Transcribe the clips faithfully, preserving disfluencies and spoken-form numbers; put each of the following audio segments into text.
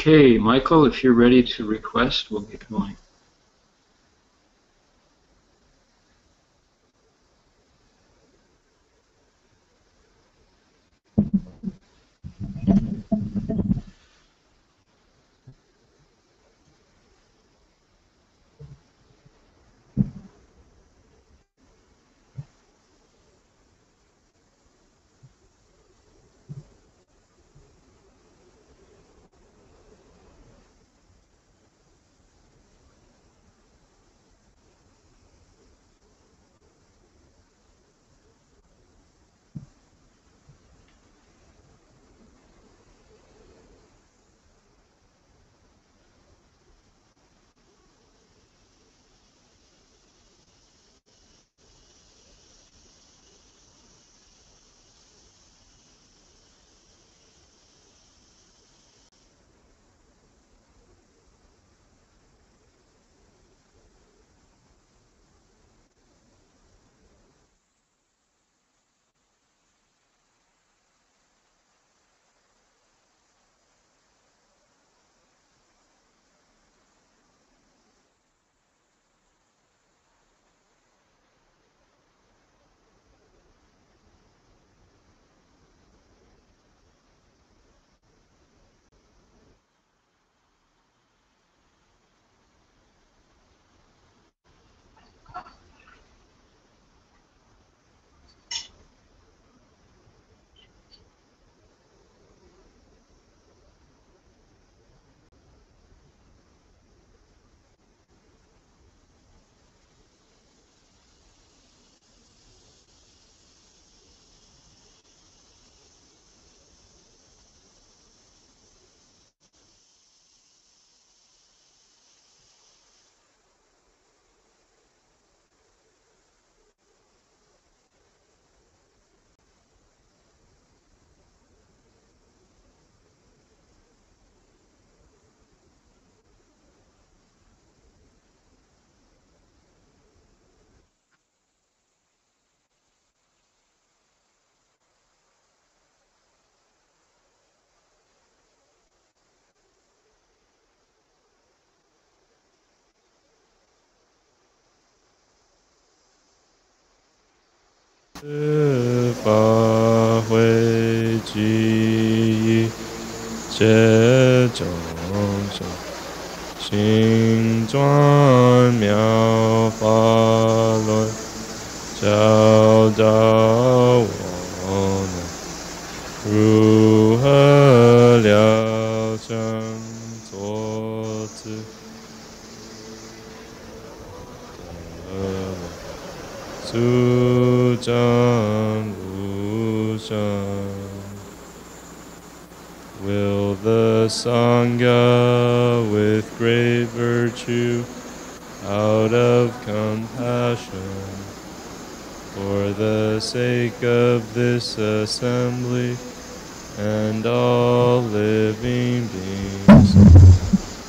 Okay, Michael, if you're ready to request, we'll get going. Ba Hui Ji Jie Zhong Zhong Xing Zhuan Miao Fa Lun Zhao Zhao Wang Ru He Liao Zheng Zuo Zi Su will the Sangha with great virtue out of compassion for the sake of this assembly and all living beings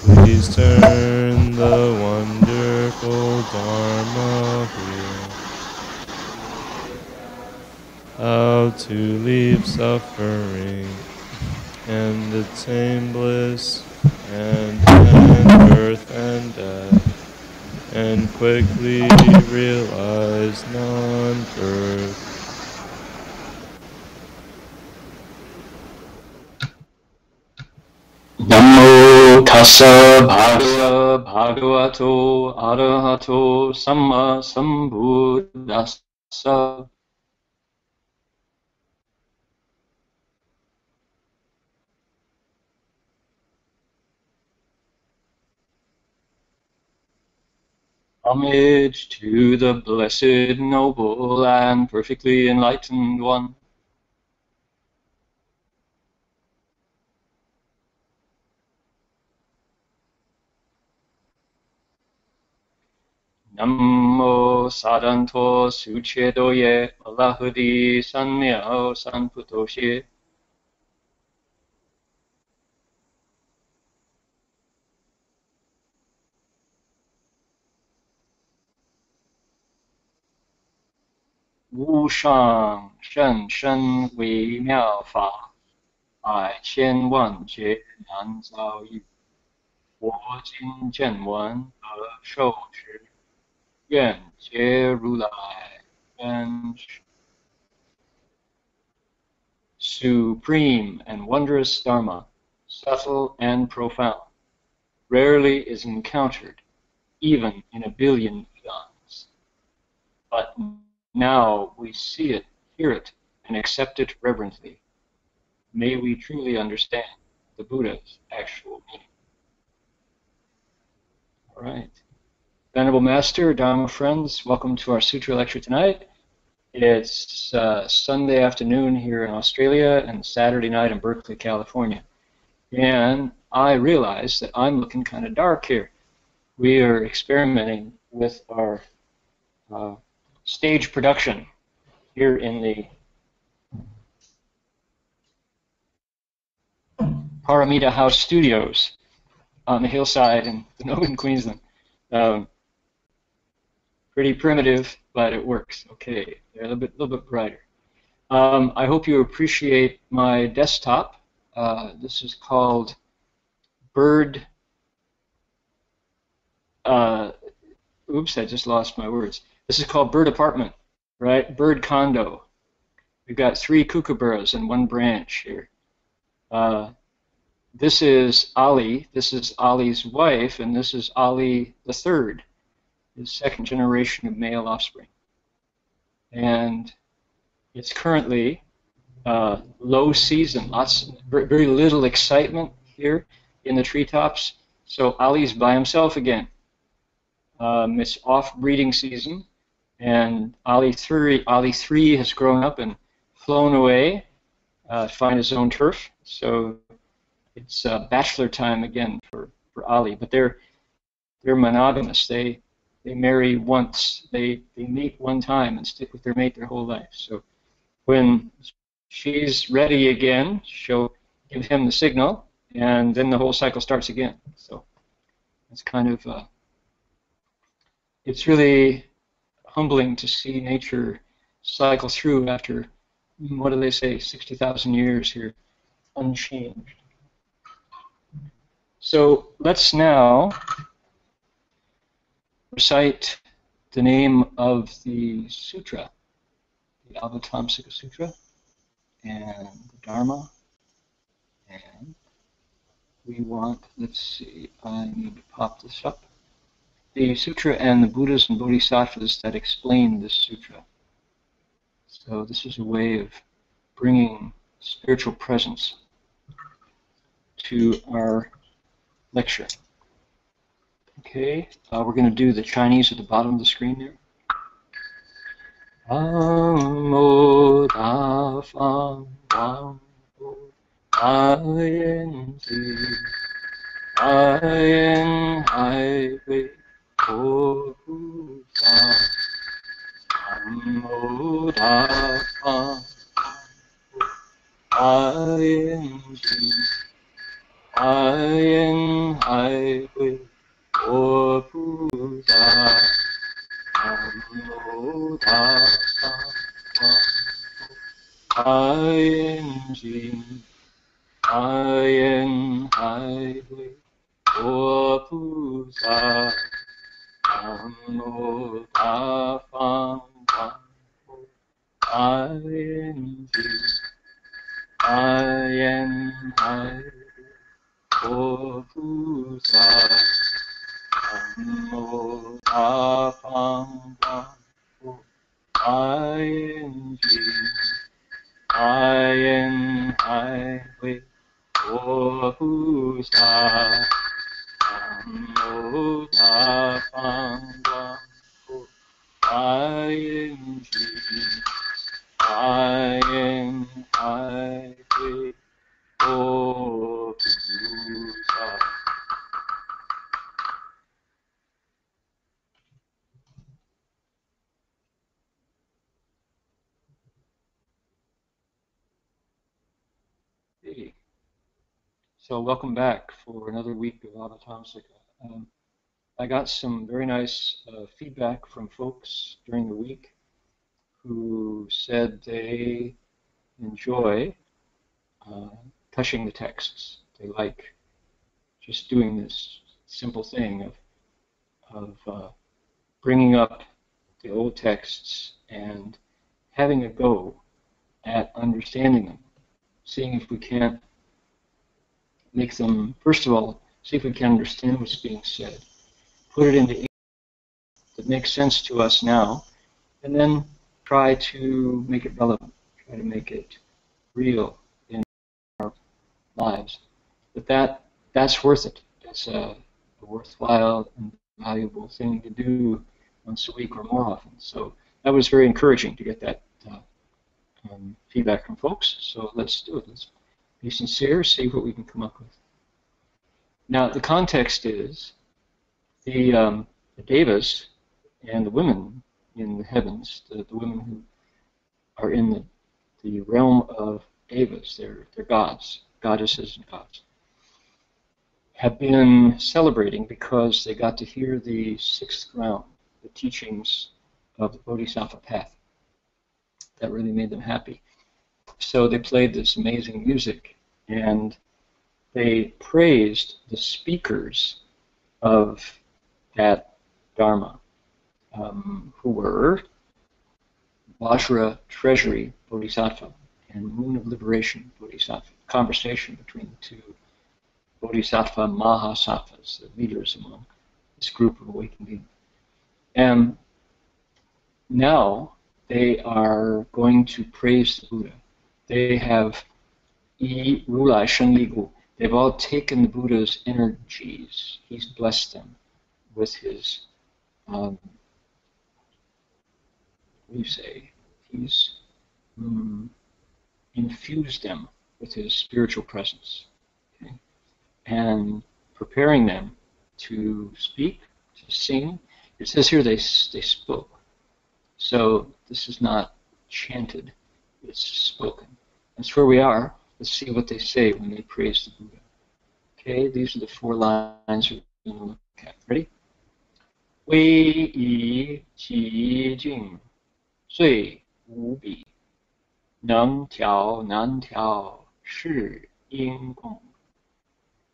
please turn the wonderful Dharma wheel how to leave suffering and attain bliss and end birth and death and quickly realize non-birth. Namo tassa bhagavato arahato samma sambuddhassa. Homage to the Blessed, Noble, and Perfectly Enlightened One. Namo Sadanto Suchedoye Alahudi Sannyao Sanputoshe. Wu Shang Shen Shen Wei Miao Fa, Ai Qian Wan Jie Nan Zao Yu, Wo Jin Jian Wen De Shou Shi, Yuan Jie Ru Lai, Yuan Shi. Supreme and wondrous Dharma, subtle and profound, rarely is encountered, even in a billion eons. But now we see it, hear it, and accept it reverently. May we truly understand the Buddha's actual meaning. All right. Venerable Master, Dharma friends, welcome to our Sutra Lecture tonight. It's uh, Sunday afternoon here in Australia and Saturday night in Berkeley, California. And I realize that I'm looking kind of dark here. We are experimenting with our uh, stage production here in the Paramita House Studios on the hillside in the northern Queensland. Um, pretty primitive, but it works. Okay, they're a little bit, little bit brighter. Um, I hope you appreciate my desktop. Uh, this is called Bird. Uh, oops, I just lost my words. This is called Bird Apartment, right? Bird Condo. We've got three kookaburras and one branch here. Uh, this is Ali. This is Ali's wife, and this is Ali the third, his second generation of male offspring. And it's currently uh, low season. Lots, very little excitement here in the treetops. So Ali's by himself again. Um, it's off-breeding season. And Ali three, Ali three has grown up and flown away uh, to find his own turf. So it's uh, bachelor time again for, for Ali. But they're they're monogamous. They they marry once. They they mate one time and stick with their mate their whole life. So when she's ready again, she'll give him the signal, and then the whole cycle starts again. So it's kind of uh, it's really humbling to see nature cycle through after, what do they say, sixty thousand years here, unchanged. So let's now recite the name of the sutra, the Avatamsaka Sutra, and the Dharma, and we want, let's see, I need to pop this up. The sutra and the Buddhas and Bodhisattvas that explain this sutra. So this is a way of bringing spiritual presence to our lecture. Okay, uh, we're going to do the Chinese at the bottom of the screen there. Am O da, Amo da, Ayen ji, Ayen hai wei, O pu da, Amo da, Ayen ji, Ayen hai wei, O pu da. Namo Tafam Ayen Ji Ayen Hai 佛菩萨，南无大方广佛，开眼界，开眼开慧，佛菩萨，南无大方广佛，开眼界，开眼开慧。 Oh, hey. So welcome back for another week of Avatamsaka. Um, I got some very nice uh, feedback from folks during the week who said they enjoy uh, touching the texts. They like just doing this simple thing of, of uh, bringing up the old texts and having a go at understanding them, seeing if we can't make them, first of all, see if we can understand what's being said, put it into English that makes sense to us now, and then try to make it relevant, try to make it real. Lives, but that that's worth it. That's a, a worthwhile and valuable thing to do once a week or more often. So that was very encouraging to get that uh, um, feedback from folks. So let's do it. Let's be sincere. See what we can come up with. Now the context is the, um, the devas and the women in the heavens. The, the women who are in the the realm of devas. They're they're gods. Goddesses and gods, have been celebrating because they got to hear the sixth round, the teachings of the Bodhisattva path. That really made them happy. So they played this amazing music, and they praised the speakers of that Dharma, um, who were Vajra Treasury Bodhisattva and Moon of Liberation Bodhisattva. Conversation between the two Bodhisattva Mahasattvas, the leaders among this group of awakened beings. And now they are going to praise the Buddha. They have Yi, Ru, Lai, Shen, Li, Gu. They've all taken the Buddha's energies. He's blessed them with his, um, what do you say? He's um, infused them with his spiritual presence, okay? And preparing them to speak, to sing. It says here they, they spoke. So this is not chanted, it's spoken. That's where we are. Let's see what they say when they praise the Buddha. Okay, these are the four lines we're going to look at. Ready? Wei yi qi jing, sui wu bi, neng tiao nan tiao, 是因共，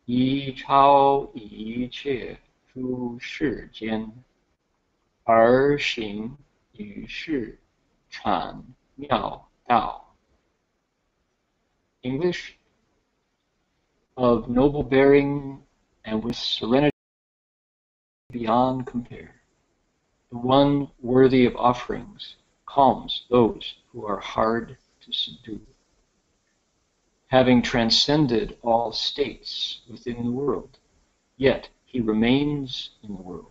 一超一切诸世间，而行于世，阐妙道。English of noble bearing and with serenity beyond compare, the one worthy of offerings calms those who are hard to subdue. Having transcended all states within the world, yet he remains in the world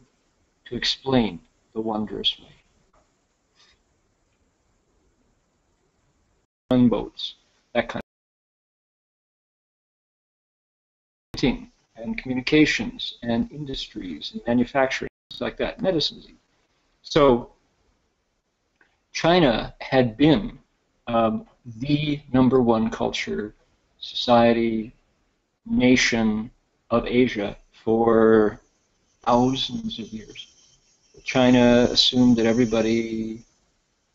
to explain the wondrous way. Gunboats, that kind of thing, and communications, and industries, and manufacturing, things like that, medicines. So, China had been um, the number one culture society, nation of Asia for thousands of years. China assumed that everybody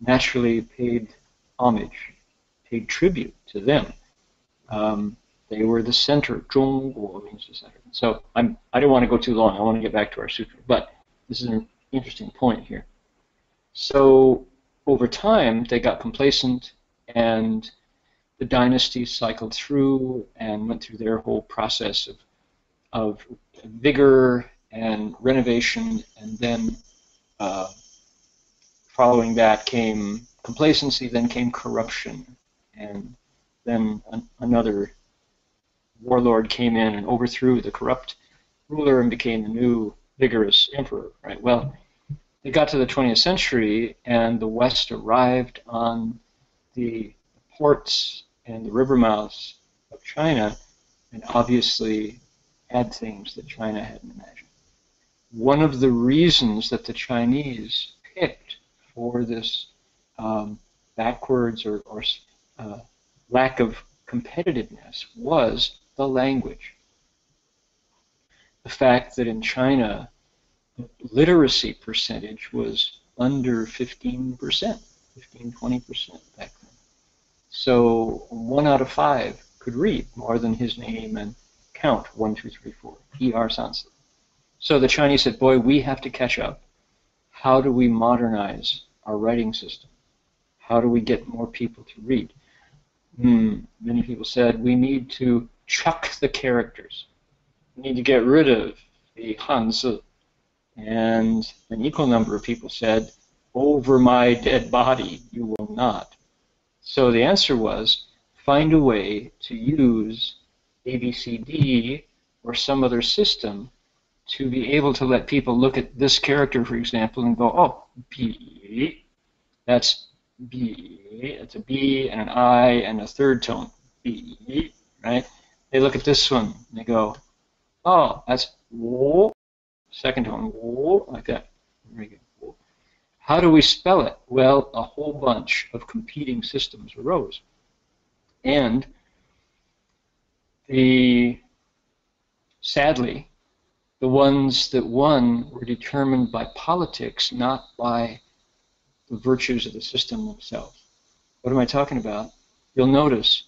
naturally paid homage, paid tribute to them. Um, they were the center. Zhongguo means the center. So I'm, I don't want to go too long. I want to get back to our sutra. But this is an interesting point here. So over time, they got complacent, and the dynasties cycled through and went through their whole process of of vigor and renovation, and then uh, following that came complacency, then came corruption, and then an another warlord came in and overthrew the corrupt ruler and became the new vigorous emperor, right? Well, it got to the twentieth century, and the West arrived on the ports and the river mouths of China, and obviously had things that China hadn't imagined. One of the reasons that the Chinese picked for this um, backwards or, or uh, lack of competitiveness was the language. The fact that in China, literacy percentage was under fifteen percent, fifteen, twenty percent back then. So one out of five could read more than his name and count, one, two, three, four, E R Sansa. So the Chinese said, boy, we have to catch up. How do we modernize our writing system? How do we get more people to read? Hmm. Many people said, we need to chuck the characters. We need to get rid of the Hanzi. And an equal number of people said, over my dead body, you will not. So the answer was, find a way to use A B C D or some other system to be able to let people look at this character, for example, and go, oh, B, that's B, that's a B and an I and a third tone, B, right? They look at this one, and they go, oh, that's W, second tone, W, like that. Very good. How do we spell it? Well, a whole bunch of competing systems arose. And the, sadly, the ones that won were determined by politics, not by the virtues of the system themselves. What am I talking about? You'll notice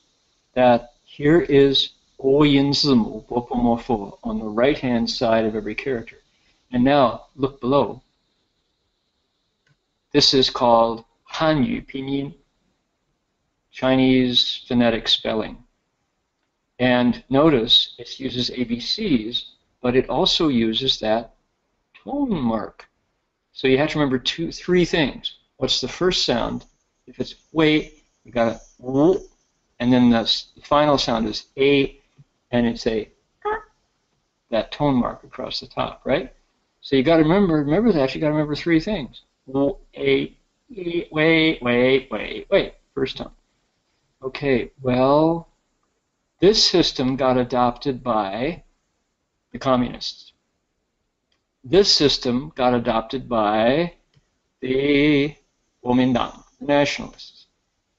that here is guoyin zi mu, Bopomofo, on the right-hand side of every character. And now, look below. This is called Han Yu Pinyin, Chinese phonetic spelling. And notice it uses A B Cs, but it also uses that tone mark. So you have to remember two, three things. What's the first sound? If it's wait, you got a w, and then the final sound is a, and it's a that tone mark across the top, right? So you got to remember, remember that. You got to remember three things: w, a, e, wait, wait, wait, wait. First tone. Okay. Well. This system got adopted by the communists. This system got adopted by the Guomindang, the nationalists.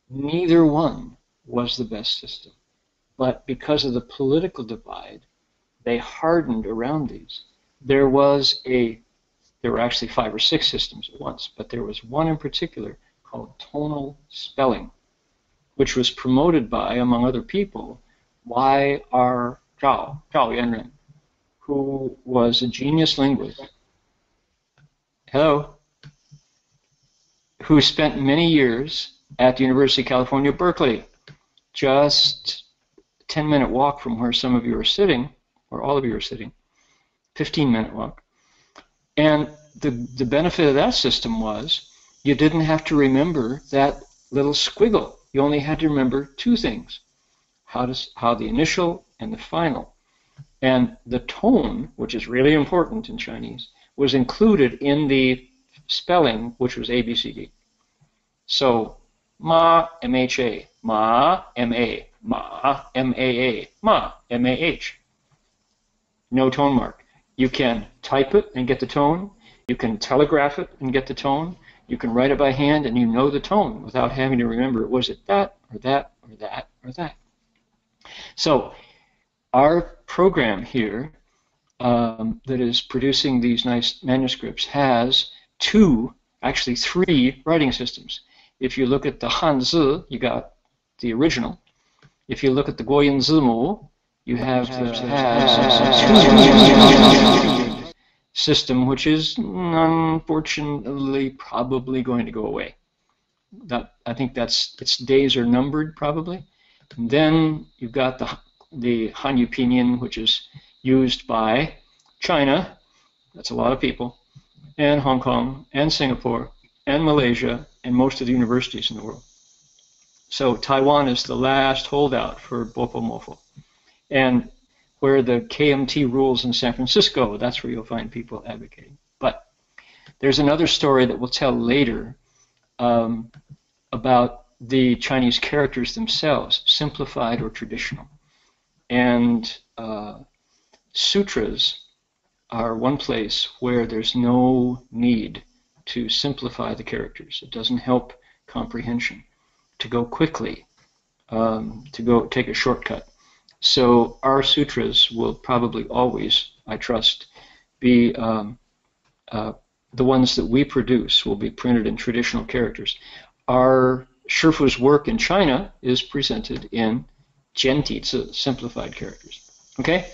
Neither one was the best system. But because of the political divide, they hardened around these. There was a, there were actually five or six systems at once, but there was one in particular called tonal spelling, which was promoted by, among other people, Y R Chao, Chao Yuanren, who was a genius linguist, hello, who spent many years at the University of California, Berkeley, just a ten minute walk from where some of you are sitting, or all of you are sitting, fifteen minute walk. And the, the benefit of that system was you didn't have to remember that little squiggle. You only had to remember two things. How, does, how the initial and the final. And the tone, which is really important in Chinese, was included in the spelling, which was A B C D. So, ma, M H A, ma, M A, ma, M A A, ma, M A H. No tone mark. You can type it and get the tone. You can telegraph it and get the tone. You can write it by hand and you know the tone without having to remember, was it that, or that, or that, or that. So our program here um, that is producing these nice manuscripts has two, actually three writing systems. If you look at the Hanzi, you got the original. If you look at the guoyin zi mu, you have the system, which is unfortunately probably going to go away. That, I think that's its days are numbered probably. And then you've got the, the Han Yu Pinyin, which is used by China, that's a lot of people, and Hong Kong, and Singapore, and Malaysia, and most of the universities in the world. So Taiwan is the last holdout for Bopomofo. And where the K M T rules in San Francisco, that's where you'll find people advocating. But there's another story that we'll tell later um, about the Chinese characters themselves, simplified or traditional. And uh, sutras are one place where there's no need to simplify the characters. It doesn't help comprehension to go quickly, um, to go take a shortcut. So our sutras will probably always, I trust, be um, uh, the ones that we produce will be printed in traditional characters. Our Shifu's work in China is presented in jiantizi, simplified characters. Okay?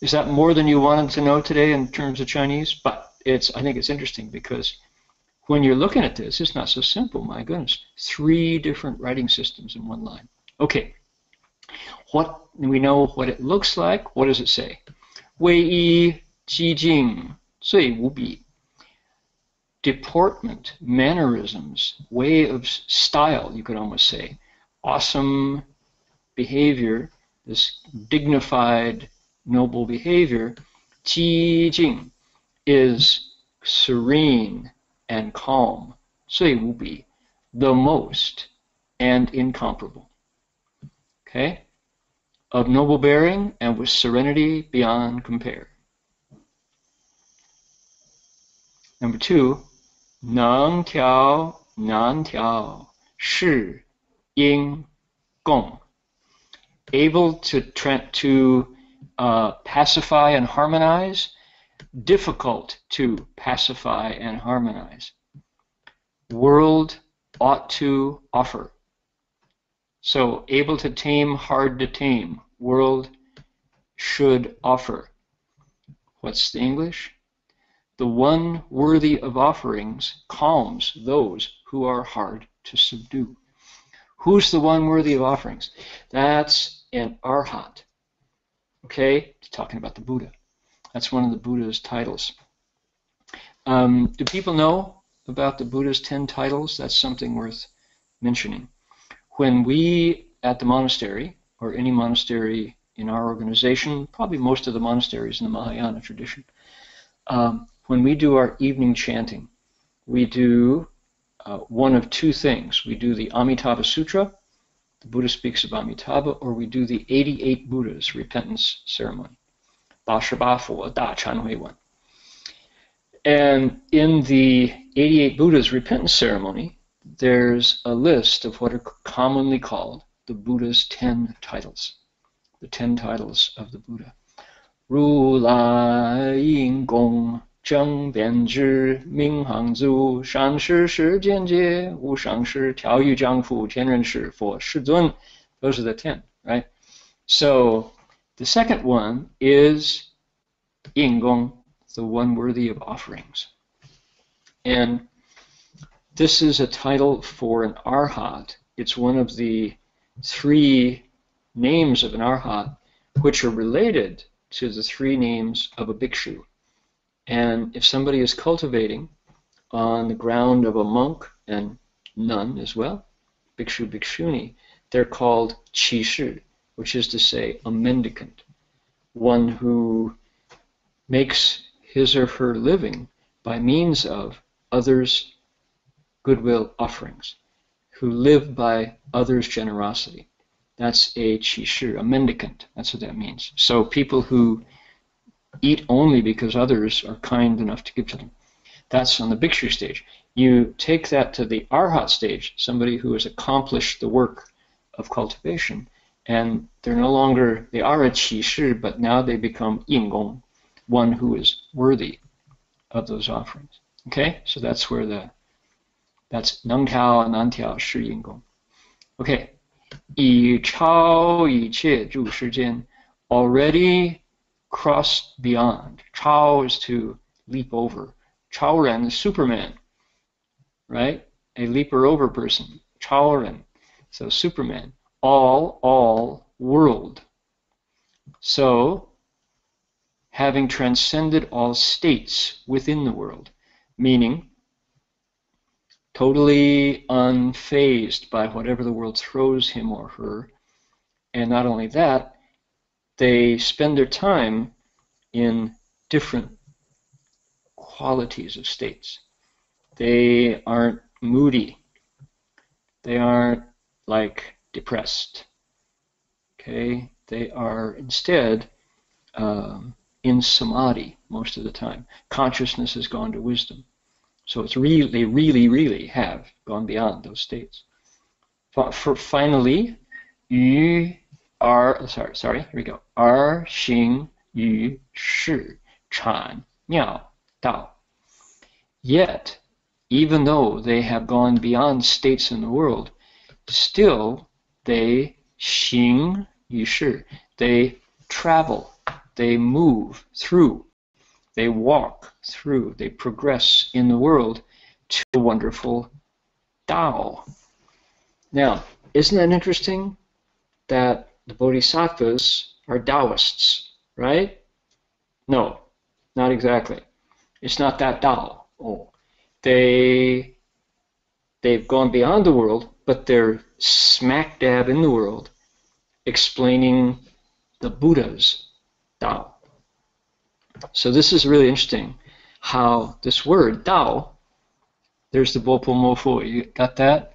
Is that more than you wanted to know today in terms of Chinese? But it's, I think it's interesting because when you're looking at this, it's not so simple, my goodness. Three different writing systems in one line. Okay. What we know what it looks like. What does it say? Wei yi ji jing zui wu bi. Deportment, mannerisms, way of style, you could almost say. Awesome behavior, this dignified, noble behavior. Ji jing is serene and calm. Zui wu bi, the most and incomparable. Okay? Of noble bearing and with serenity beyond compare. Number two, Nan Tiao, Nan Tiao, Shi Ying Gong. Able to, to uh, pacify and harmonize, difficult to pacify and harmonize. World ought to offer. So, able to tame, hard to tame. World should offer. What's the English? The one worthy of offerings calms those who are hard to subdue. Who's the one worthy of offerings? That's an arhat. Okay? It's talking about the Buddha. That's one of the Buddha's titles. Um, do people know about the Buddha's ten titles? That's something worth mentioning. When we, at the monastery, or any monastery in our organization, probably most of the monasteries in the Mahayana tradition, um, when we do our evening chanting, we do uh, one of two things. We do the Amitabha Sutra, the Buddha speaks of Amitabha, or we do the eighty-eight Buddhas repentance ceremony, Ba Shi Ba Fo Da Chan Hui Wen. And in the eighty-eight Buddhas repentance ceremony, there's a list of what are commonly called the Buddha's ten titles, the ten titles of the Buddha. Ru La Ying Gong, Zheng Bian Zhi, Ming Hang Zu, Shang Shi Shi Jian Jie, Wu Shang Shi, Chao Yu Jiang Fu, Qian Ren Shi, Fo Shi Zun. Those are the ten, right? So the second one is Ying Gong, the one worthy of offerings. And this is a title for an arhat. It's one of the three names of an arhat, which are related to the three names of a bhikshu. And if somebody is cultivating on the ground of a monk and nun as well, bhikshu, bhikshuni, they're called qishi, which is to say a mendicant, one who makes his or her living by means of others' goodwill offerings, who live by others' generosity. That's a chishu, a mendicant. That's what that means. So people who eat only because others are kind enough to give to them. That's on the bhikshu stage. You take that to the arhat stage, somebody who has accomplished the work of cultivation, and they're no longer, they are a chishu, but now they become yinggong, one who is worthy of those offerings. Okay? So that's where the That's Nang Tiao, Nan Tiao, Shi Yin Gong. Okay. Yi Chao Yi Che Zhu Shi Jian. Already crossed beyond. Chao is to leap over. Chao Ren is Superman. Right? A leaper over person. Chao Ren. So Superman. All, all, world. So having transcended all states within the world, meaning totally unfazed by whatever the world throws him or her. And not only that, they spend their time in different qualities of states. They aren't moody. They aren't like depressed. Okay? They are instead um, in samadhi most of the time. Consciousness has gone to wisdom. So it's really, they really, really have gone beyond those states. For, for finally, yu er, sorry, sorry, here we go. Er xing yu shi chan miao dao. Yet, even though they have gone beyond states in the world, still they xing yu shi. They travel, they move through, they walk through, they progress in the world to the wonderful Tao. Now, isn't that interesting that the bodhisattvas are Taoists, right? No, not exactly. It's not that Tao. Oh. They, they've gone beyond the world, but they're smack dab in the world explaining the Buddha's Tao. So this is really interesting, how this word, Tao, there's the Bopomofo, you got that?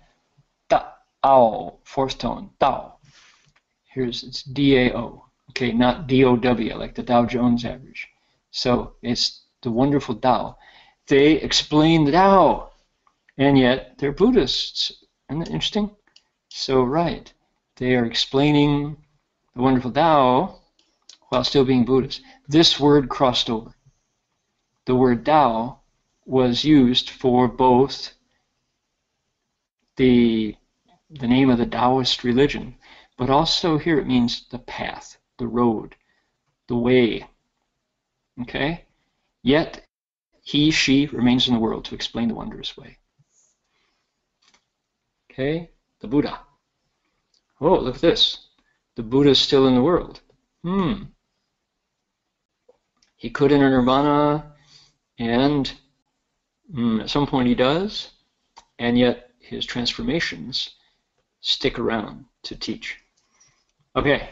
Tao, fourth tone, Tao. Here's, it's D A O, okay, not D O W, like the Dow Jones average. So it's the wonderful Tao. They explain the Tao, and yet they're Buddhists. Isn't that interesting? So right, they are explaining the wonderful Tao while still being Buddhist. This word crossed over. The word Tao was used for both the, the name of the Taoist religion, but also here it means the path, the road, the way. Okay? Yet, he, she remains in the world to explain the wondrous way. Okay? The Buddha. Oh, look at this. The Buddha is still in the world. Hmm. He could enter nirvana, and mm, at some point he does, and yet his transformations stick around to teach. Okay,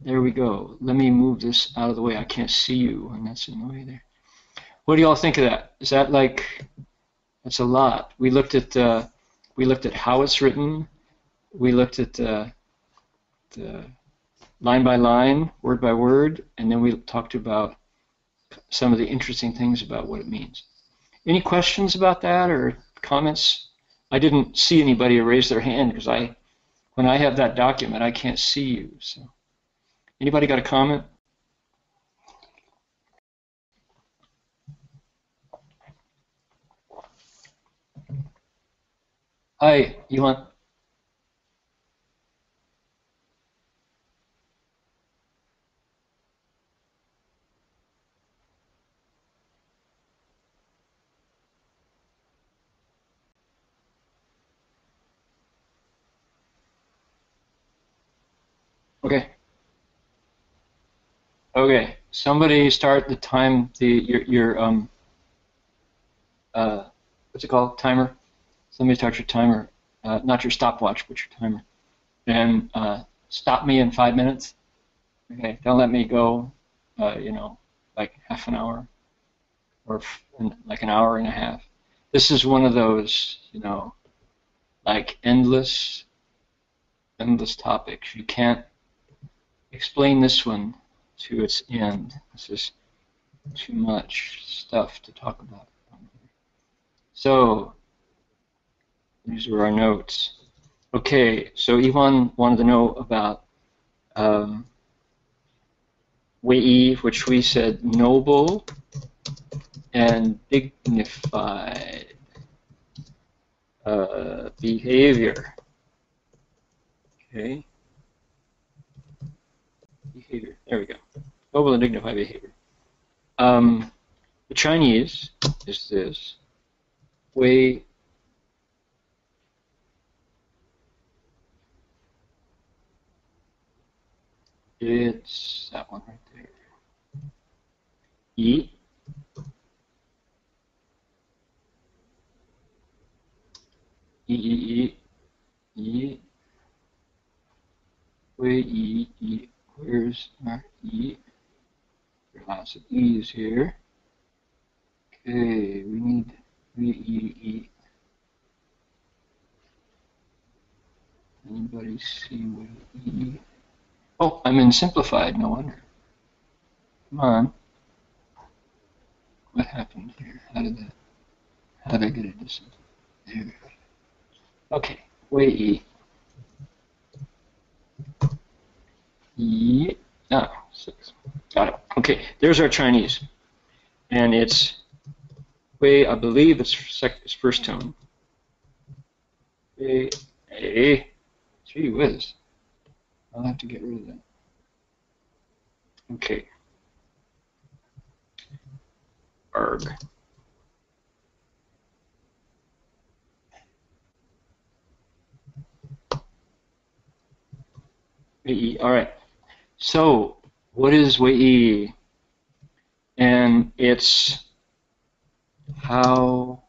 there we go. Let me move this out of the way. I can't see you, and that's in the way there. What do y'all think of that? Is that like, that's a lot. We looked at the, we looked at how it's written. We looked at the, the line by line, word by word, and then we talked about some of the interesting things about what it means. Any questions about that or comments? I didn't see anybody raise their hand because I, when I have that document, I can't see you. So, anybody got a comment? Hi, you want? Okay. Okay. Somebody start the time. The your your um. Uh, what's it called? Timer. Somebody start your timer. Uh, not your stopwatch, but your timer. And uh, stop me in five minutes. Okay. Don't let me go. Uh, you know, like half an hour, or f like an hour and a half. This is one of those, you know, like endless, endless topics. You can't explain this one to its end. This is too much stuff to talk about. So, these are our notes. Okay, so Yvonne wanted to know about um, Wei, which we said noble and dignified uh, behavior. Okay. Behavior. There we go. Noble and dignified behavior. Um, the Chinese is this. Wei. It's that one right there. yi. Yi yi yi yi. Where yi yi? Where's my yi? There's lots of e's here. Okay, we need we yi yi. Anybody see what E? Oh, I'm in simplified, no wonder. Come on. What happened here? How did that? How did I get it to simplify? There we go. Okay, way E. E. Ah, oh, six. Got it. Okay, there's our Chinese. And it's way, I believe it's first tone. Way A. Gee whiz. I'll have to get rid of that. Okay. Arg. Wei-yi. All right. So, what is wei-yi? And it's how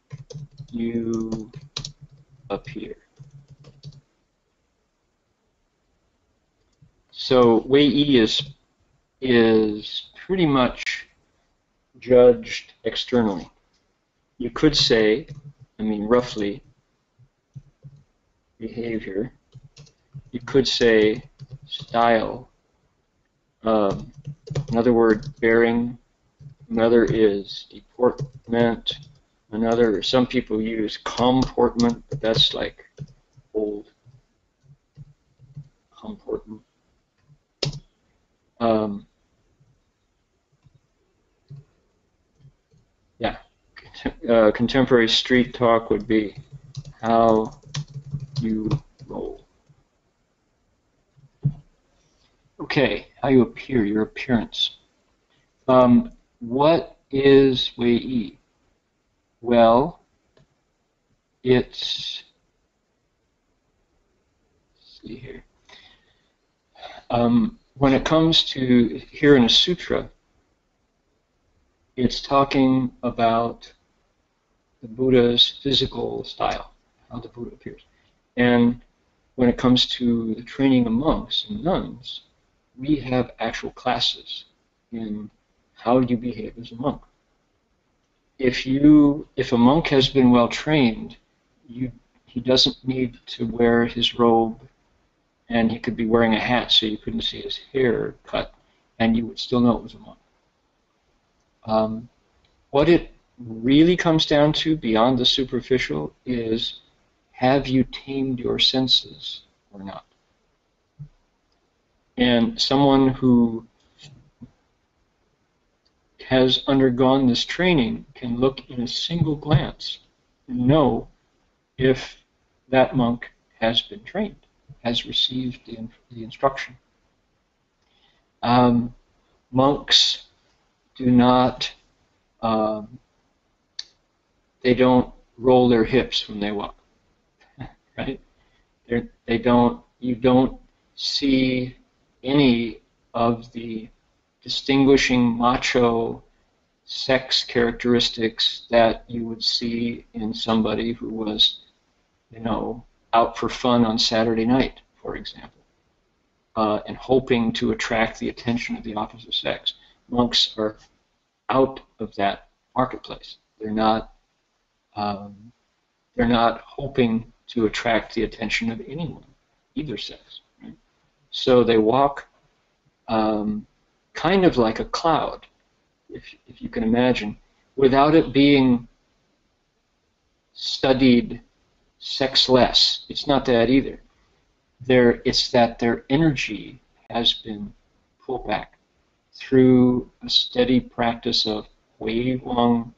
you appear. So wei-yi is is pretty much judged externally. You could say, I mean roughly, behavior. You could say style. Um, another word, bearing. Another is deportment. Another, some people use comportment, but that's like old comportment. Um, yeah, uh, contemporary street talk would be how you roll. Okay, how you appear, your appearance. Um, what is wei-yi? Well, it's, let's see here. Um, When it comes to here in a sutra, it's talking about the Buddha's physical style, how the Buddha appears. And when it comes to the training of monks and nuns, we have actual classes in how you behave as a monk. If you, if a monk has been well trained, you, he doesn't need to wear his robe. And he could be wearing a hat so you couldn't see his hair cut, and you would still know it was a monk. Um, what it really comes down to, beyond the superficial, is have you tamed your senses or not? And someone who has undergone this training can look in a single glance and know if that monk has been trained, has received the, the instruction. Um, monks do not, um, they don't roll their hips when they walk, right? They're, they don't, you don't see any of the distinguishing macho sex characteristics that you would see in somebody who was, you know, out for fun on Saturday night, for example, uh, and hoping to attract the attention of the opposite sex. Monks are out of that marketplace. They're not. Um, they're not hoping to attract the attention of anyone, either sex. Right? So they walk, um, kind of like a cloud, if if you can imagine, without it being studied. Sexless. It's not that either. There, it's that their energy has been pulled back through a steady practice of wei wang,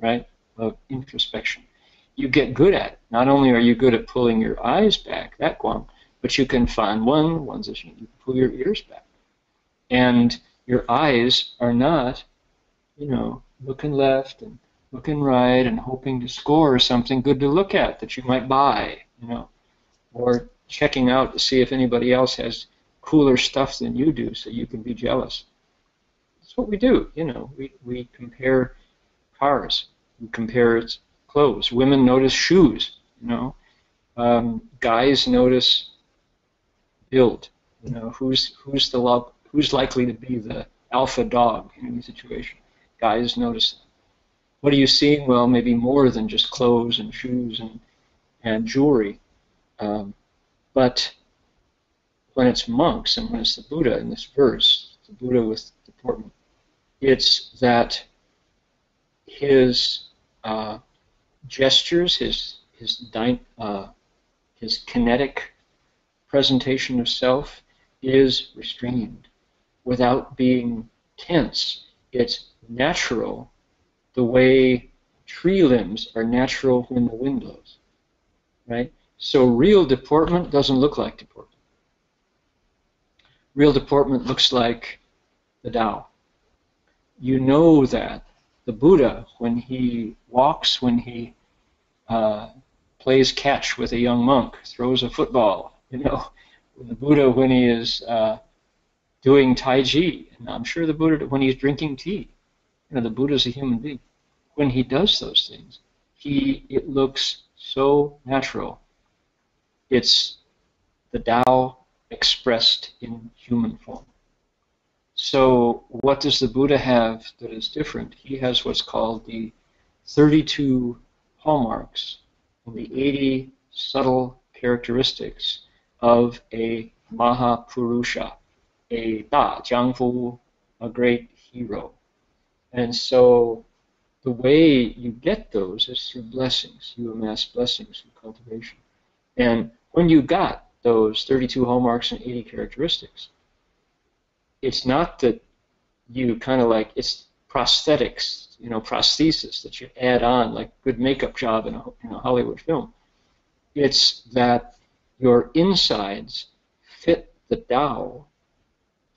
right? Of introspection. You get good at it. Not only are you good at pulling your eyes back, that guang, but you can find one, one's you can pull your ears back. And your eyes are not, you know, looking left and looking right and hoping to score something good to look at that you might buy, you know, or checking out to see if anybody else has cooler stuff than you do so you can be jealous. It's That's what we do. You know, we, we compare cars, we compare its clothes. Women notice shoes. You know, um, guys notice build. You know, who's who's the lo who's likely to be the alpha dog in any situation? Guys notice that. What are you seeing? Well, maybe more than just clothes and shoes and and jewelry, um, but when it's monks and when it's the Buddha in this verse, the Buddha with the portman, it's that his uh, gestures, his his dy uh, his kinetic presentation of self is restrained, without being tense. It's natural, the way tree limbs are natural when the wind blows, right? So real deportment doesn't look like deportment. Real deportment looks like the Tao. You know that the Buddha, when he walks, when he uh, plays catch with a young monk, throws a football, you know, the Buddha when he is uh, doing Tai Chi, and I'm sure the Buddha when he's drinking tea, you know, the Buddha's a human being. When he does those things, he it looks so natural. It's the Tao expressed in human form. So what does the Buddha have that is different? He has what's called the thirty-two hallmarks, and the eighty subtle characteristics of a Mahapurusha, a Da, Jiangfu, a great hero. And so the way you get those is through blessings. You amass blessings through cultivation. And when you got those thirty-two hallmarks and eighty characteristics, it's not that you kind of like, it's prosthetics, you know, prosthesis that you add on, like good makeup job in a, in a Hollywood film. It's that your insides fit the Tao.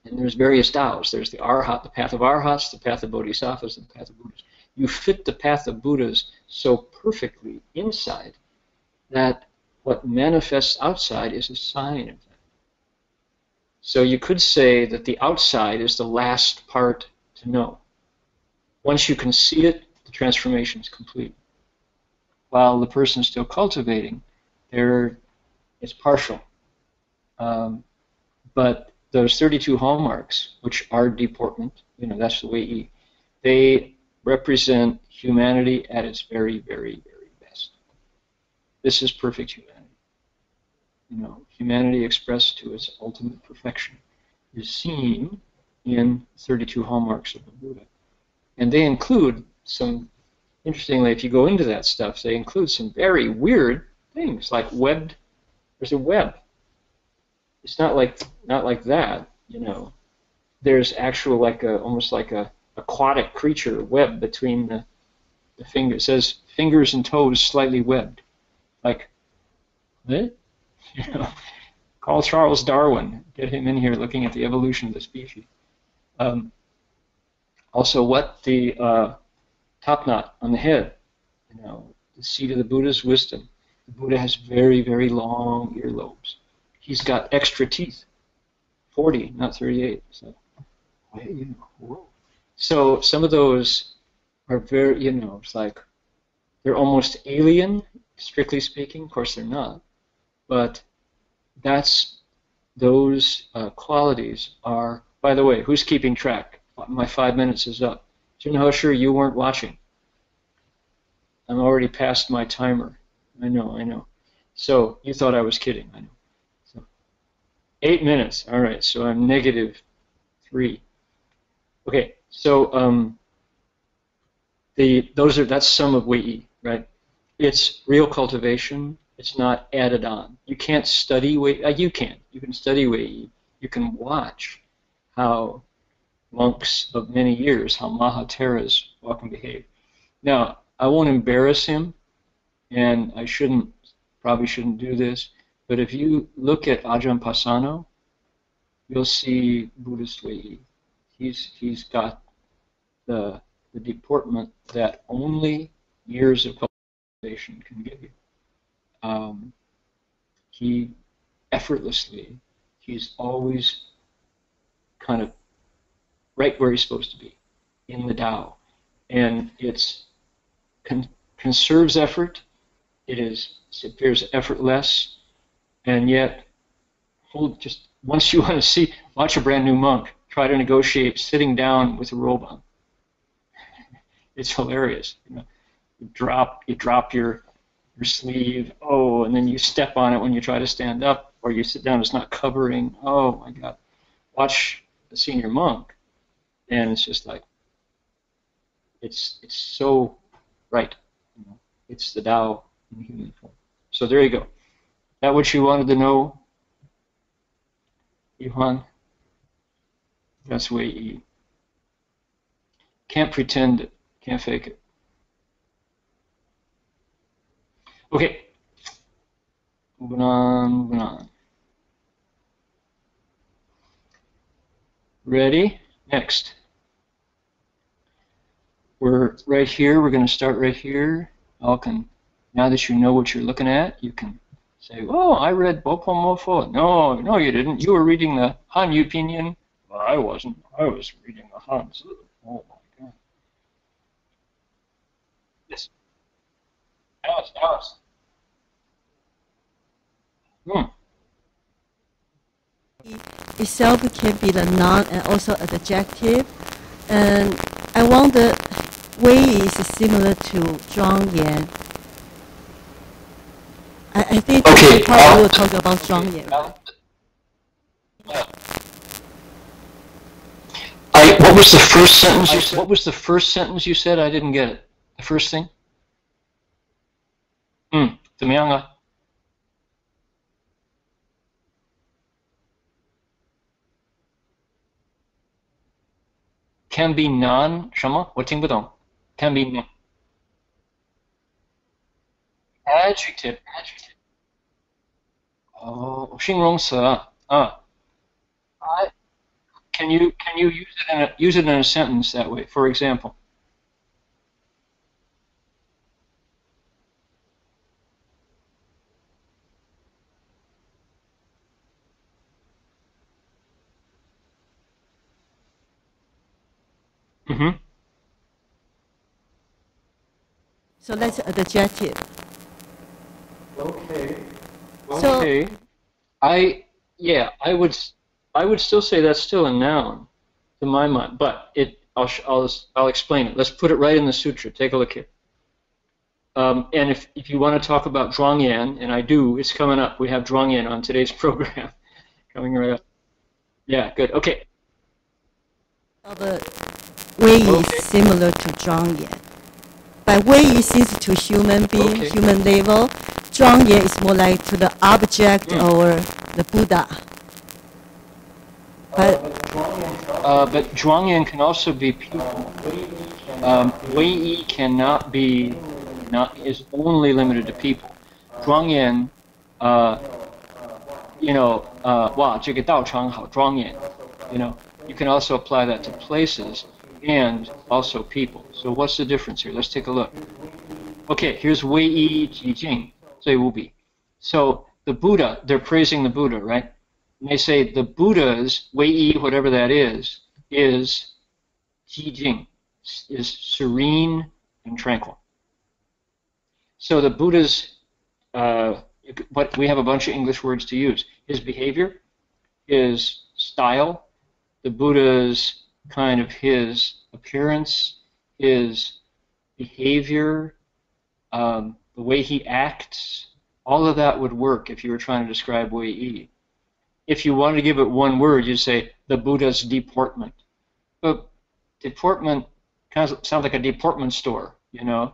And there's various Taos. There's the arhat, the path of arhats, the path of bodhisattvas, and the path of Buddhas. You fit the path of Buddhas so perfectly inside that what manifests outside is a sign of that. So you could say that the outside is the last part to know. Once you can see it, the transformation is complete. While the person is still cultivating, they're, it's partial. Um, but those thirty-two hallmarks, which are deportment, you know, that's the way he, they represent humanity at its very, very, very best. This is perfect humanity. You know, humanity expressed to its ultimate perfection is seen in thirty-two hallmarks of the Buddha. And they include some, interestingly, if you go into that stuff, they include some very weird things, like webbed, there's a web. It's not like not like that, you know. There's actual like a almost like a aquatic creature web between the, the fingers. It says fingers and toes slightly webbed, like eh? You know. Call Charles Darwin, get him in here looking at the evolution of the species. Um, also, what the uh, top knot on the head, you know, the seat of the Buddha's wisdom. The Buddha has very very long earlobes. He's got extra teeth, forty, not thirty-eight. So, so some of those are very, you know, it's like they're almost alien, strictly speaking. Of course, they're not, but that's those uh, qualities are. By the way, who's keeping track? My five minutes is up. Junhosher, you weren't watching. I'm already past my timer. I know, I know. So you thought I was kidding. I know. Eight minutes. All right, so I'm negative three. Okay, so um, the those are that's some of Wei-i, right? It's real cultivation. It's not added on. You can't study Wei-i. Uh, you can. You can study Wei-i. You can watch how monks of many years, how Mahateras walk and behave. Now, I won't embarrass him, and I shouldn't probably shouldn't do this. But if you look at Ajahn Pasano, you'll see Buddhist Wei-i. He's he's got the the deportment that only years of cultivation can give you. Um, he effortlessly, he's always kind of right where he's supposed to be, in the Tao. And it con conserves effort, it, is, it appears effortless, and yet, hold, just once you want to see, watch a brand new monk try to negotiate sitting down with a robe on. It's hilarious. You know, you drop, you drop your, your sleeve, oh, and then you step on it when you try to stand up, or you sit down, it's not covering, oh my God. Watch the senior monk, and it's just like, it's it's so right. You know, it's the Tao in human form. So there you go. Is that what you wanted to know, Yuhan? That's way E. Can't pretend it. Can't fake it. Okay. Moving on, moving on. Ready? Next. We're right here. We're going to start right here. All can, now that you know what you're looking at, you can say, oh, I read Bopomofo. No, no, you didn't. You were reading the Han Yu Pinyin. Well, I wasn't. I was reading the Hanzi. Oh, my God. Yes. Alice, Alice. Hmm. Itself can be the noun and also an adjective. And I wonder, Wei is similar to Zhuangyan. I, I think okay, probably we'll talk about Zhuangyan. I, what was the first sentence you said? What was the first sentence you said? I didn't get it. The first thing? Hmm. Can be non, shama, what thing but can be non. Adjective, adjective. Oh, xing rong se, ah. I can you can you use it in a, use it in a sentence that way? For example, Mm-hmm. So that's the adjective. Okay. Okay. So, I yeah, I would I would still say that's still a noun, to my mind. But it I'll I'll I'll explain it. Let's put it right in the sutra. Take a look here. Um, and if if you want to talk about Zhuangyan, and I do, it's coming up. We have Zhuangyan on today's program, coming right up. Yeah. Good. Okay. Uh, but Wei is okay. Similar to Zhuangyan. But Wei is since to human being, okay. Human level. Zhuangyan is more like to the object mm. or the Buddha. But uh, but Zhuangyan can also be people. Um, Wei cannot be not is only limited to people. Zhuangyan, uh, you know, uh, wow, this Dao Chang Hao Zhuangyan. You know, you can also apply that to places. And also people. So what's the difference here? Let's take a look. Okay, here's Wei Yi Ji Jing, Zai Wu Bi. So the Buddha, they're praising the Buddha, right? And they say the Buddha's Wei Yi, whatever that is, is Ji Jing, is serene and tranquil. So the Buddha's, uh, but we have a bunch of English words to use. His behavior, his style, the Buddha's kind of his appearance, his behavior, um, the way he acts, all of that would work if you were trying to describe Wei Yi. If you wanted to give it one word, you'd say the Buddha's deportment. But deportment kind of sounds like a deportment store, you know.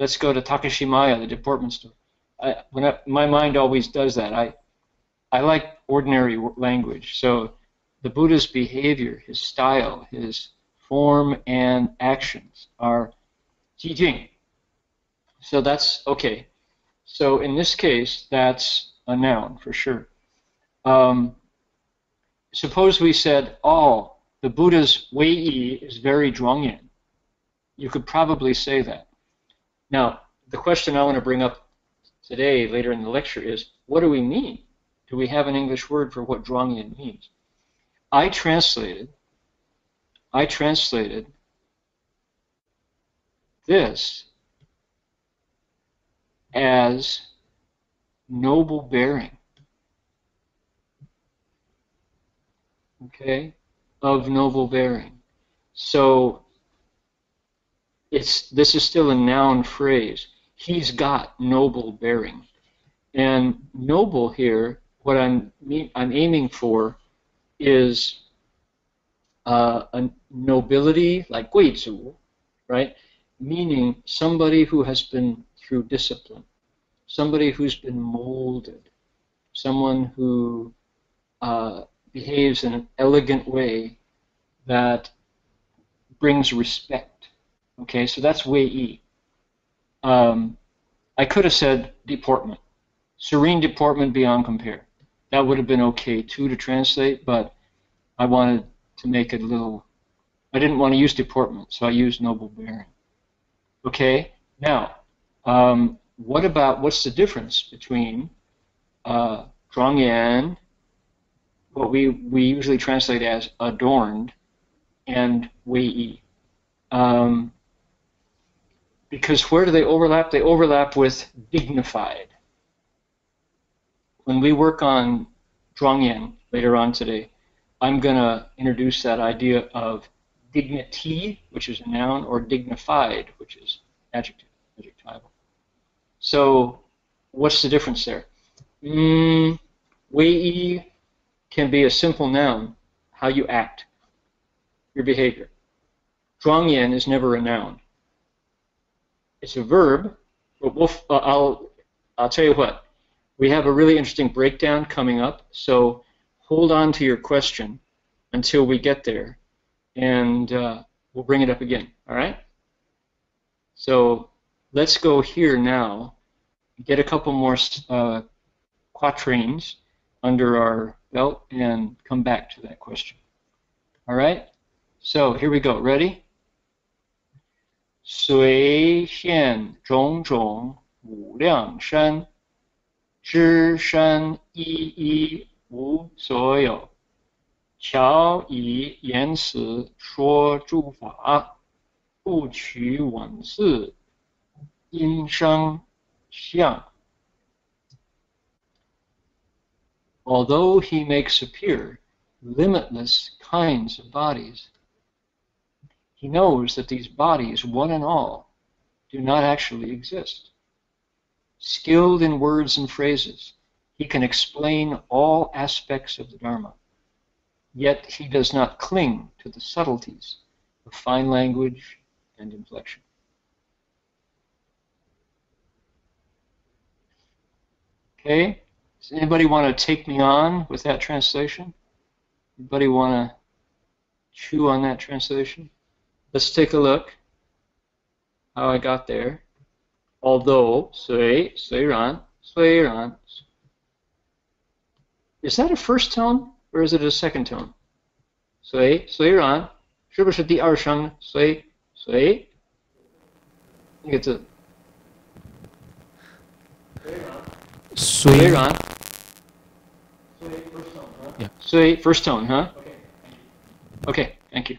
Let's go to Takashimaya, the deportment store. I, when I, my mind always does that. I, I like ordinary language, so the Buddha's behavior, his style, his form and actions are Ji Jing. So that's okay. So in this case, that's a noun for sure. Um, suppose we said, oh, the Buddha's Wei Yi is very Zhuangyan. You could probably say that. Now, the question I want to bring up today, later in the lecture, is what do we mean? Do we have an English word for what Zhuangyan means? I translated I translated this as noble bearing, okay, of noble bearing. So it's this is still a noun phrase. He's got noble bearing, and noble here, what I'm I'm aiming for is uh, a nobility, like guizu, right? Meaning somebody who has been through discipline, somebody who's been molded, someone who uh, behaves in an elegant way that brings respect. Okay, so that's wei-i. Um, I could have said deportment, serene deportment beyond compare. That would have been okay too to translate, but I wanted to make it a little. I didn't want to use deportment, so I used noble bearing. Okay, now um, what about what's the difference between uh, zhuangyan, what we we usually translate as adorned, and wei-i? Um, because where do they overlap? They overlap with dignified. When we work on zhuangyan later on today, I'm going to introduce that idea of dignity, which is a noun, or dignified, which is adjective, adjectival. So what's the difference there? Mm, wei-i can be a simple noun, how you act, your behavior. Zhuangyan is never a noun. It's a verb, but we'll, uh, I'll, I'll tell you what. We have a really interesting breakdown coming up, so hold on to your question until we get there, and uh, we'll bring it up again, all right? So let's go here now, get a couple more uh, quatrains under our belt, and come back to that question, all right? So here we go, ready? 随现种种无量山 知山依依无所有 巧以言辞说诸法 不取文字 因声相 Although he makes appear limitless kinds of bodies, he knows that these bodies, one and all, do not actually exist. Skilled in words and phrases, he can explain all aspects of the Dharma, yet he does not cling to the subtleties of fine language and inflection. Okay? Does anybody want to take me on with that translation? Anybody want to chew on that translation? Let's take a look how I got there. Although, 虽, 虽然, 虽然. Is that a first tone or is it a second tone? 虽, 虽然, 是不是第二声, 虽, 虽? I think it's a... 虽然. 虽, first tone, huh? Yeah. 虽, first tone, huh? Okay, thank you. Okay, thank you.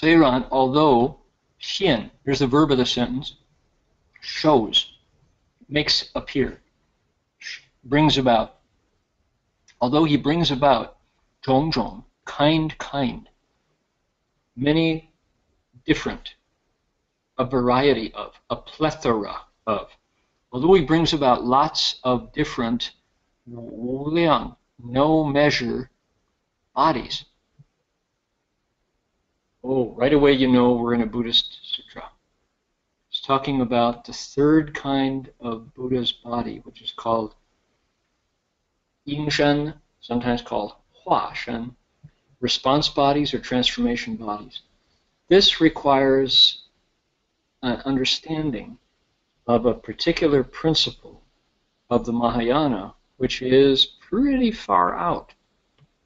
Seiran, although, xian, here's the verb of the sentence, shows, makes appear, brings about. Although he brings about, zhong zhong, kind, kind, many different, a variety of, a plethora of. Although he brings about lots of different, wu liang, no measure, bodies. Oh, right away you know we're in a Buddhist sutra. It's talking about the third kind of Buddha's body, which is called ying shan, sometimes called hua shan, response bodies or transformation bodies. This requires an understanding of a particular principle of the Mahayana, which is pretty far out,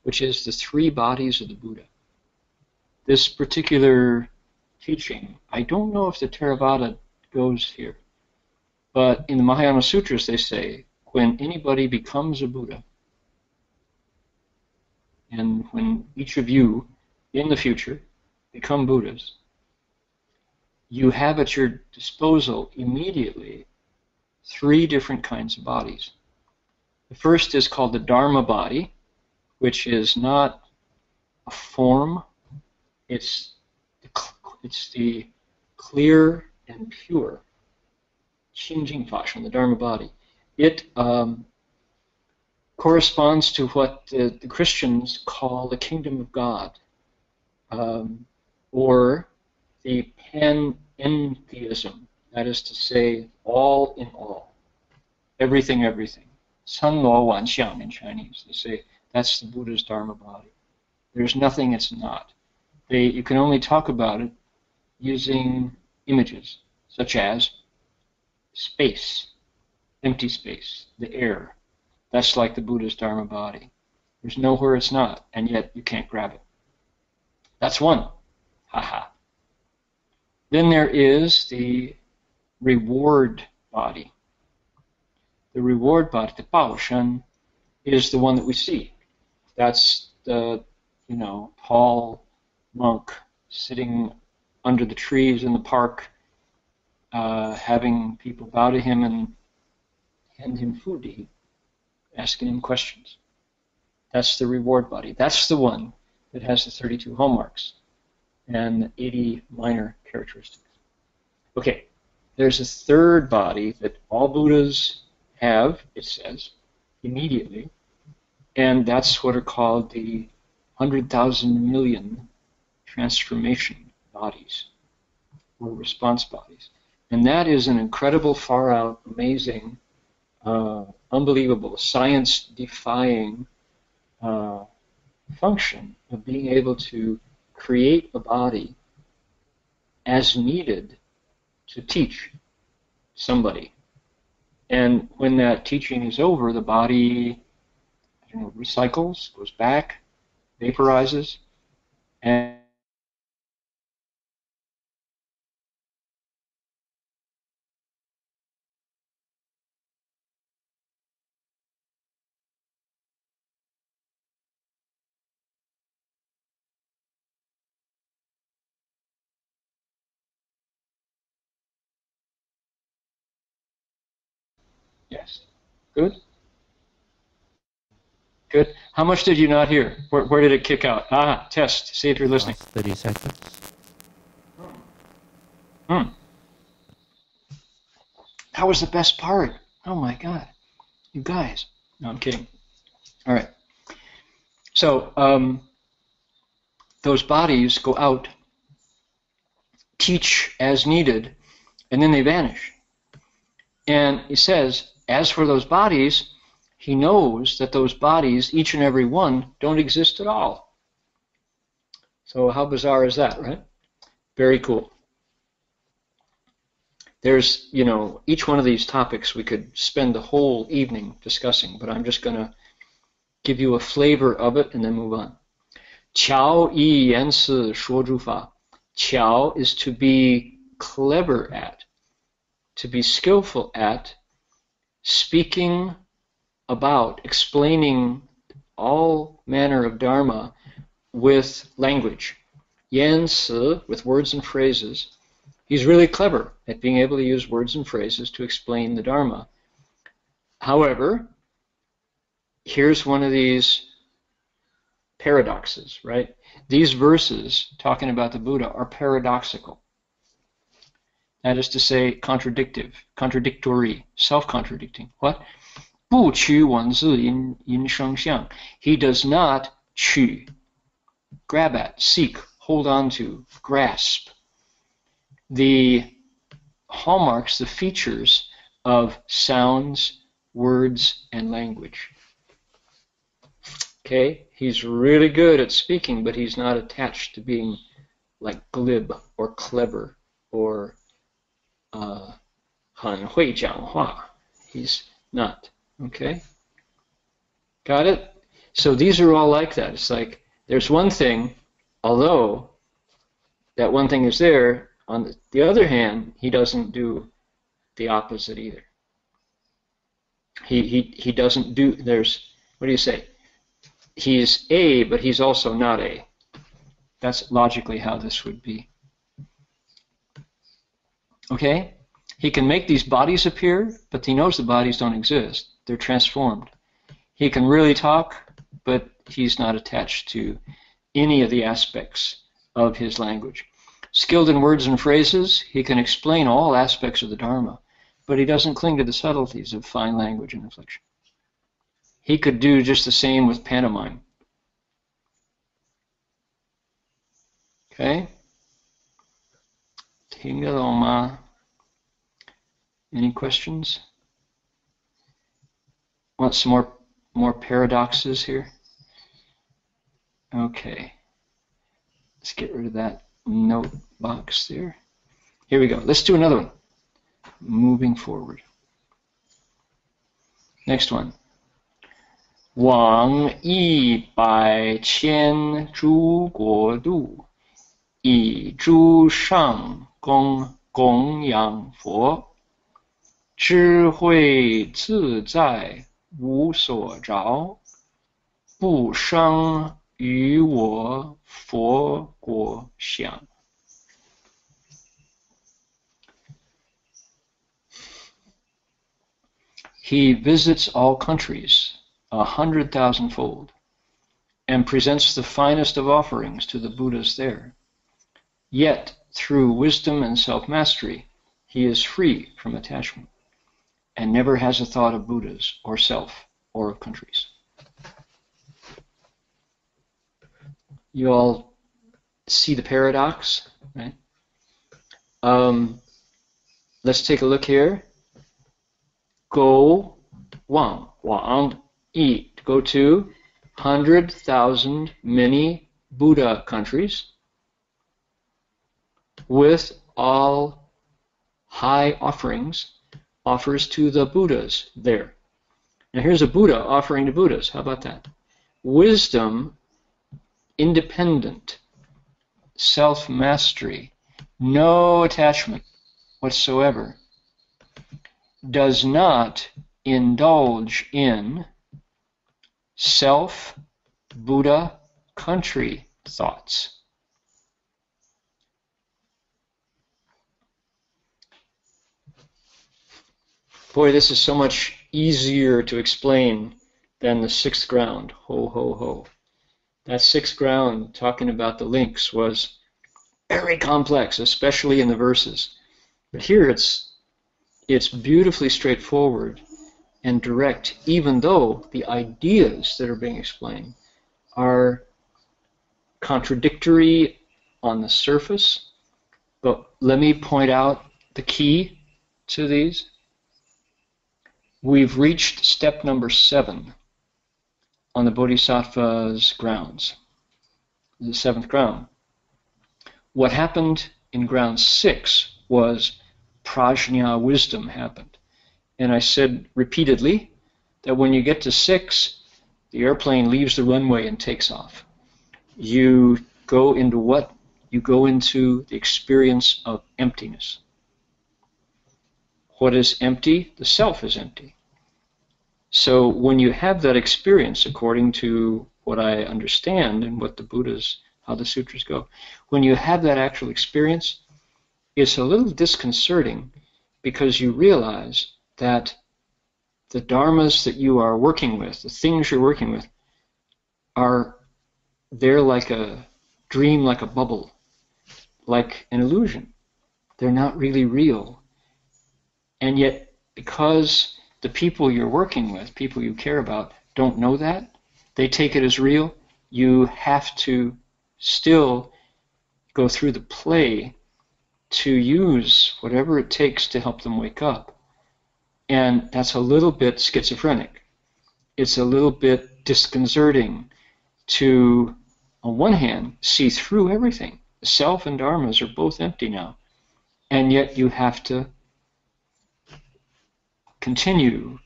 which is the three bodies of the Buddha. This particular teaching, I don't know if the Theravada goes here, but in the Mahayana Sutras they say, when anybody becomes a Buddha, And when each of you, in the future, become Buddhas, you have at your disposal immediately three different kinds of bodies. The first is called the Dharma body, which is not a form, it's the, it's the clear and pure Xinjing Fashion, the Dharma body. It um, corresponds to what the, the Christians call the Kingdom of God, um, or the panentheism, that is to say, all in all, everything, everything. San Luo Wan Xiang in Chinese. They say that's the Buddha's Dharma body. There's nothing it's not. They, you can only talk about it using images, such as space, empty space, the air. That's like the Buddha's Dharma body. There's nowhere it's not, and yet you can't grab it. That's one. Haha. Then there is the reward body. The reward body, the Bao Shen, is the one that we see. That's the, you know, tall monk sitting under the trees in the park, uh, having people bow to him and hand him food to eat, asking him questions. That's the reward body. That's the one that has the thirty-two hallmarks and eighty minor characteristics. Okay, there's a third body that all Buddhas have, it says, immediately, and that's what are called the one hundred thousand million transformation bodies, or response bodies. And that is an incredible, far-out, amazing, uh, unbelievable, science-defying uh, function of being able to create a body as needed to teach somebody. And when that teaching is over, the body, you know, recycles, goes back, vaporizes, and yes. Good? Good. How much did you not hear? Where, where did it kick out? Ah, test. See if you're listening. thirty seconds. Hmm. That was the best part. Oh, my God. You guys. No, I'm kidding. All right. So, um, those bodies go out, teach as needed, and then they vanish. And he says, as for those bodies, he knows that those bodies, each and every one, don't exist at all. So how bizarre is that, right? Very cool. There's, you know, each one of these topics we could spend the whole evening discussing, but I'm just going to give you a flavor of it and then move on. Chao Yuanren Si Shuo Zhu Fa. Chao is to be clever at, to be skillful at speaking about, explaining all manner of Dharma with language. Yan Si, with words and phrases. He's really clever at being able to use words and phrases to explain the Dharma. However, here's one of these paradoxes, right? These verses talking about the Buddha are paradoxical. That is to say, contradictive, contradictory, self-contradicting. What? 不取文字音声相. He does not 取, grab at, seek, hold on to, grasp the hallmarks, the features of sounds, words, and language. Okay? He's really good at speaking, but he's not attached to being like glib or clever or uh, 很会讲话. He's not. Okay? Got it? So these are all like that. It's like there's one thing, although that one thing is there, on the other hand, he doesn't do the opposite either. He, he, he doesn't do, there's, what do you say? he's A, but he's also not A. That's logically how this would be. Okay? He can make these bodies appear, but he knows the bodies don't exist. They're transformed. He can really talk, but he's not attached to any of the aspects of his language. Skilled in words and phrases, he can explain all aspects of the Dharma, but he doesn't cling to the subtleties of fine language and inflection. He could do just the same with pantomime. Okay? Tingaloma. Any questions? Want some more more paradoxes here? Okay. Let's get rid of that note box there. Here we go. Let's do another one. Moving forward. Next one. Wang yi bai qian zhu guo du, yi zhu shang gong gong yang fo, zhi hui zi zai wu suo zhao, bu sheng yu wo fo guo xiang. He visits all countries a hundred thousandfold and presents the finest of offerings to the Buddhas there. Yet, through wisdom and self-mastery, he is free from attachment and never has a thought of Buddhas or self or of countries. You all see the paradox, right? Um, let's take a look here. Go wang, wang, yi, go to one hundred thousand many Buddha countries with all high offerings, offers to the Buddhas there. Now here's a Buddha offering to Buddhas. How about that? Wisdom, independent, self-mastery, no attachment whatsoever, does not indulge in self, Buddha, country thoughts. Boy, this is so much easier to explain than the sixth ground. Ho, ho, ho. That sixth ground, talking about the links, was very complex, especially in the verses. But here it's It's beautifully straightforward and direct, even though the ideas that are being explained are contradictory on the surface. But let me point out the key to these. We've reached step number seven on the Bodhisattva's grounds, the seventh ground. What happened in ground six was prajna wisdom happened. And I said repeatedly that when you get to six, the airplane leaves the runway and takes off. You go into what? You go into the experience of emptiness. What is empty? The self is empty. So when you have that experience, according to what I understand and what the Buddha's, how the sutras go, when you have that actual experience, it's a little disconcerting because you realize that the dharmas that you are working with, the things you're working with, are they're like a dream, like a bubble, like an illusion. They're not really real. And yet, because the people you're working with, people you care about, don't know that, they take it as real, you have to still go through the play to use whatever it takes to help them wake up. And that's a little bit schizophrenic. It's a little bit disconcerting to, on one hand, see through everything. Self and dharmas are both empty now. And yet you have to continue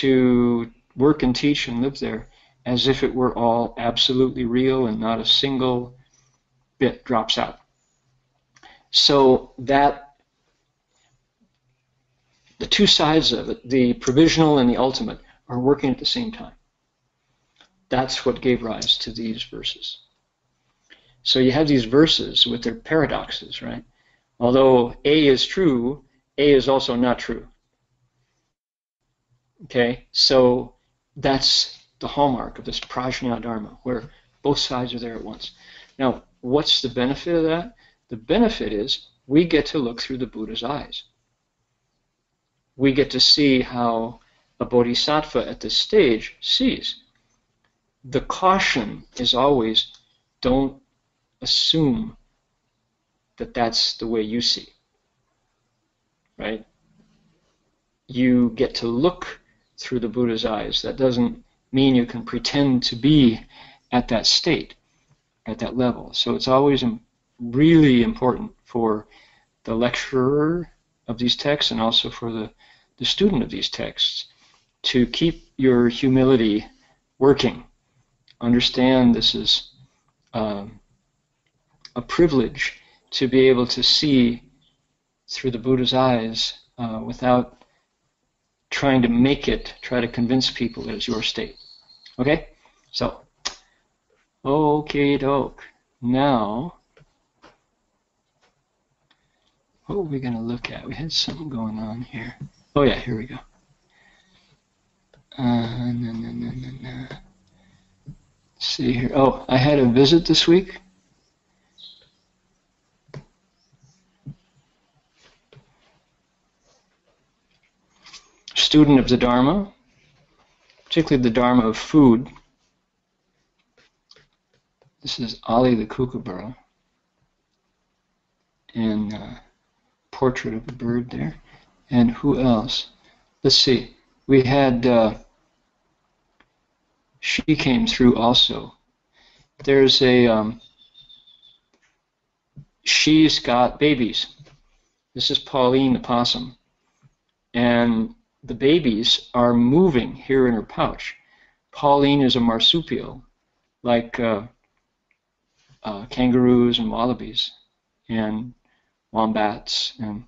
to work and teach and live there as if it were all absolutely real and not a single bit drops out. So that, the two sides of it, the provisional and the ultimate, are working at the same time. That's what gave rise to these verses. So you have these verses with their paradoxes, right? Although A is true, A is also not true. Okay, so that's the hallmark of this prajna dharma, where both sides are there at once. Now, what's the benefit of that? The benefit is we get to look through the Buddha's eyes. We get to see how a bodhisattva at this stage sees. The caution is always, don't assume that that's the way you see, right? You get to look through the Buddha's eyes. That doesn't mean you can pretend to be at that state, at that level. So it's always really important for the lecturer of these texts and also for the, the student of these texts to keep your humility working. Understand this is um, a privilege to be able to see through the Buddha's eyes uh, without trying to make it, try to convince people that it's your state. Okay? So, okay, doke. Now, what were we going to look at? We had something going on here. Oh, yeah, here we go. Uh, na, na, na, na, na. Let's see here. Oh, I had a visit this week. Student of the Dharma, particularly the Dharma of food. This is Ali the Kookaburra, and uh, portrait of a bird there. And who else? Let's see. We had, uh, she came through also. There's a, um, she's got babies. This is Pauline the possum. And the babies are moving here in her pouch. Pauline is a marsupial, like uh, uh, kangaroos and wallabies and wombats, and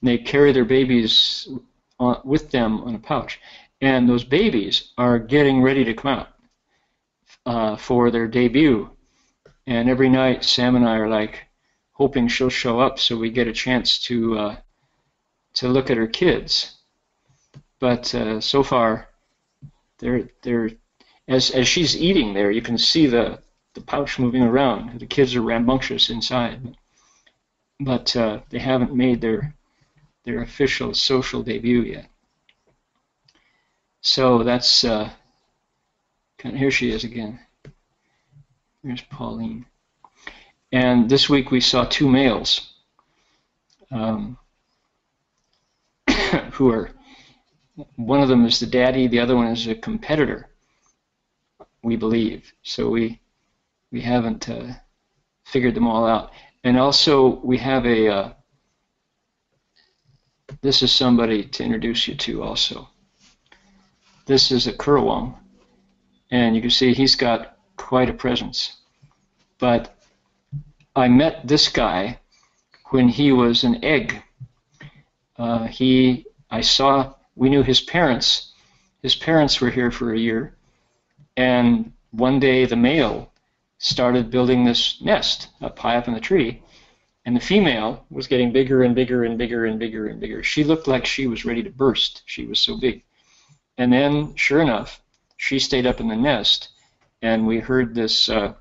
they carry their babies on, with them on a pouch. And those babies are getting ready to come out uh, for their debut. And every night, Sam and I are like hoping she'll show up so we get a chance to uh, to look at her kids. But uh, so far, they're they're as as she's eating there, you can see the the pouch moving around. The kids are rambunctious inside, but uh, they haven't made their their official social debut yet. So that's uh, kind of, here she is again. Here's Pauline, and this week we saw two males um, who are. One of them is the daddy, the other one is a competitor, we believe. So we we haven't uh, figured them all out. And also we have a, uh, this is somebody to introduce you to also. This is a Kurwong, and you can see he's got quite a presence. But I met this guy when he was an egg. Uh, he, I saw... We knew his parents. His parents were here for a year, and one day the male started building this nest up high up in the tree, and the female was getting bigger and bigger and bigger and bigger and bigger. She looked like she was ready to burst. She was so big. And then, sure enough, she stayed up in the nest, and we heard this, uh,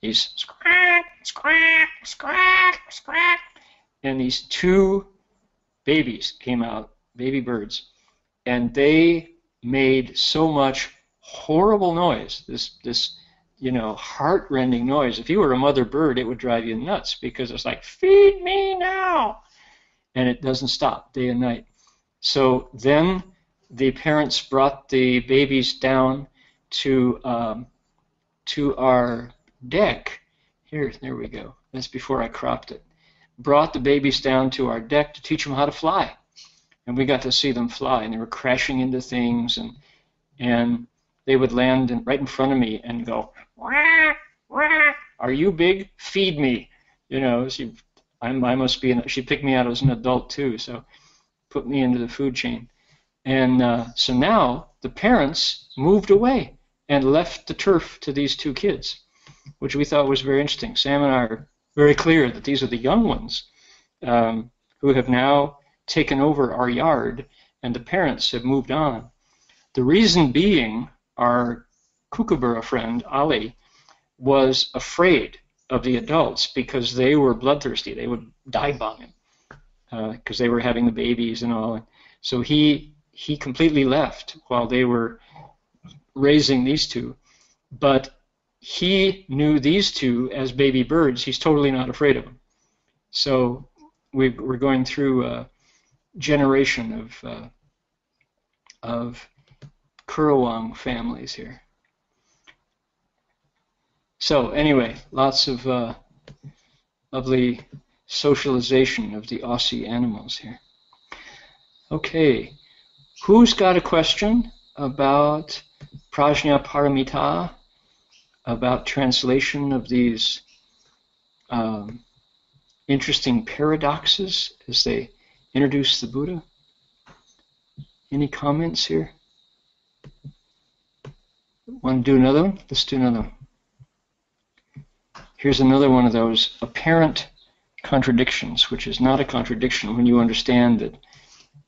these squawk, squawk, squawk, squawk, and these two babies came out, baby birds, and they made so much horrible noise, this, this you know, heart-rending noise. If you were a mother bird, it would drive you nuts because it's like, feed me now! And it doesn't stop day and night. So then the parents brought the babies down to, um, to our deck. Here, there we go. That's before I cropped it. Brought the babies down to our deck to teach them how to fly. And we got to see them fly, and they were crashing into things, and and they would land in, right in front of me and go, wah, wah, are you big? Feed me. You know, she, I, I must be, an, she picked me out as an adult too, so put me into the food chain. And uh, so now the parents moved away, and left the turf to these two kids, which we thought was very interesting. Sam and I are very clear that these are the young ones um, who have now taken over our yard, and the parents have moved on. The reason being, our kookaburra friend, Ali, was afraid of the adults because they were bloodthirsty. They would dive bomb him because uh, they were having the babies and all. So he he completely left while they were raising these two. But he knew these two as baby birds. He's totally not afraid of them. So we, we're going through a generation of uh, of Kurawang families here. So anyway, lots of uh, lovely socialization of the Aussie animals here. Okay, who's got a question about Prajna Paramita, about translation of these um, interesting paradoxes as they introduce the Buddha? Any comments here? Want to do another one? Let's do another one. Here's another one of those apparent contradictions, which is not a contradiction when you understand that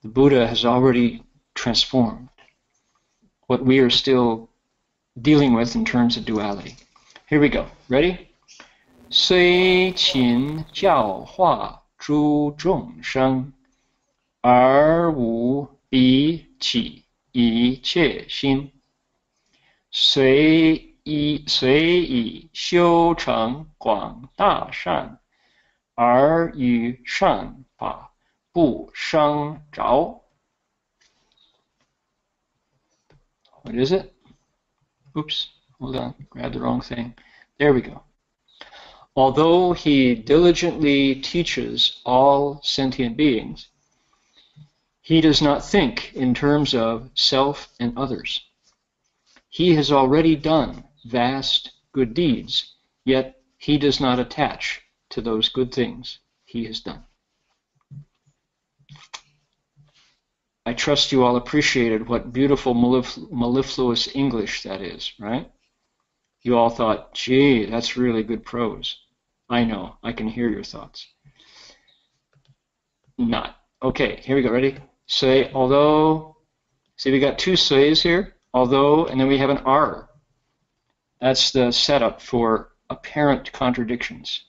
the Buddha has already transformed what we are still dealing with in terms of duality. Here we go. Ready? 虽勤教化诸众生，而无比起一切心。 随以随以修成广大善，而于善法不生着。What is it? Oops, hold on, grabbed the wrong thing. There we go. Although he diligently teaches all sentient beings, he does not think in terms of self and others. He has already done vast good deeds, yet he does not attach to those good things he has done. I trust you all appreciated what beautiful mellif mellifluous English that is, right? You all thought, gee, that's really good prose. I know, I can hear your thoughts. Not. Okay, here we go, ready? Say, although, see we got two says here. Although, and then we have an R. That's the setup for apparent contradictions.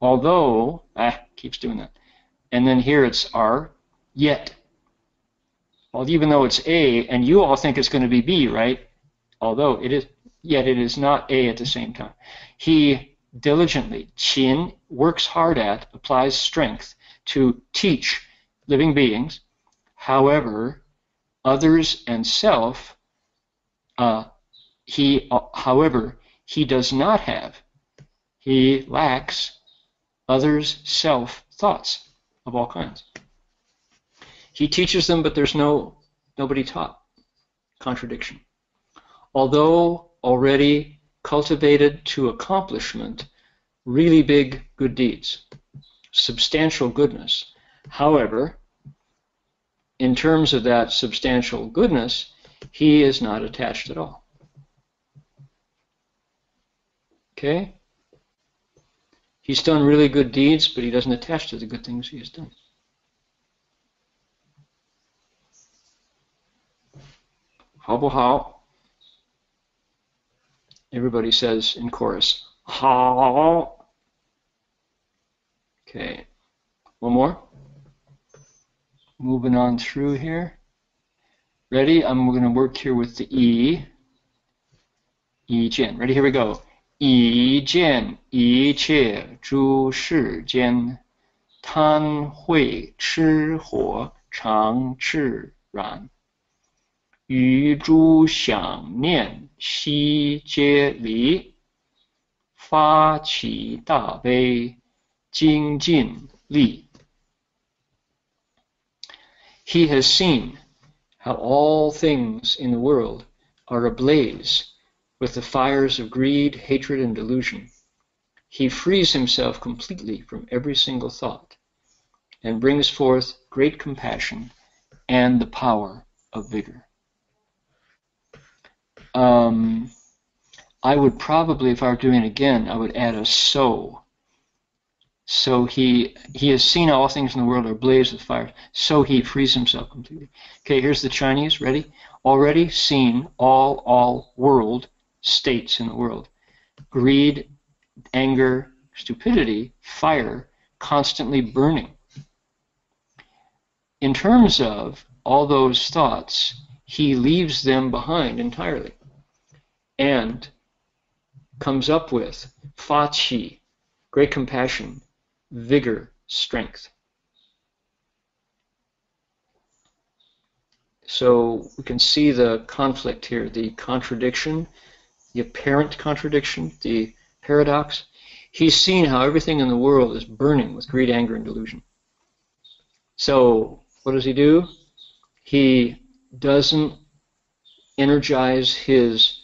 Although, ah, keeps doing that. And then here it's R, yet. Well, even though it's A, and you all think it's going to be B, right? Although it is, yet it is not A at the same time. He diligently, qin, works hard at, applies strength to teach living beings. However, others and self. Uh, he, uh, however, he does not have, he lacks others' self thoughts of all kinds. He teaches them, but there's no nobody taught. Contradiction. Although already cultivated to accomplishment, really big good deeds, substantial goodness. However, in terms of that substantial goodness, he is not attached at all. Okay? He's done really good deeds, but he doesn't attach to the good things he has done. How about how? Everybody says in chorus, how? Okay. One more. Moving on through here. Ready? I'm going to work here with the E. Yi jian. Ready? Here we go. Yi jian, yi qie, zhu shi jian, tan hui chi huo, chang chi ran, yu zhu xiang nian, xi jie li, fa qi da bei, jing jin li. He has seen how all things in the world are ablaze with the fires of greed, hatred, and delusion. He frees himself completely from every single thought and brings forth great compassion and the power of vigor. Um, I would probably, if I were doing it again, I would add a so. So he he has seen all things in the world are ablaze with fire. So he frees himself completely. Okay, here's the Chinese. Ready? Already seen all all world states in the world. Greed, anger, stupidity, fire, constantly burning. In terms of all those thoughts, he leaves them behind entirely and comes up with fa qi, great compassion, vigor, strength. So we can see the conflict here, the contradiction, the apparent contradiction, the paradox. He's seen how everything in the world is burning with greed, anger, and delusion. So what does he do? He doesn't energize his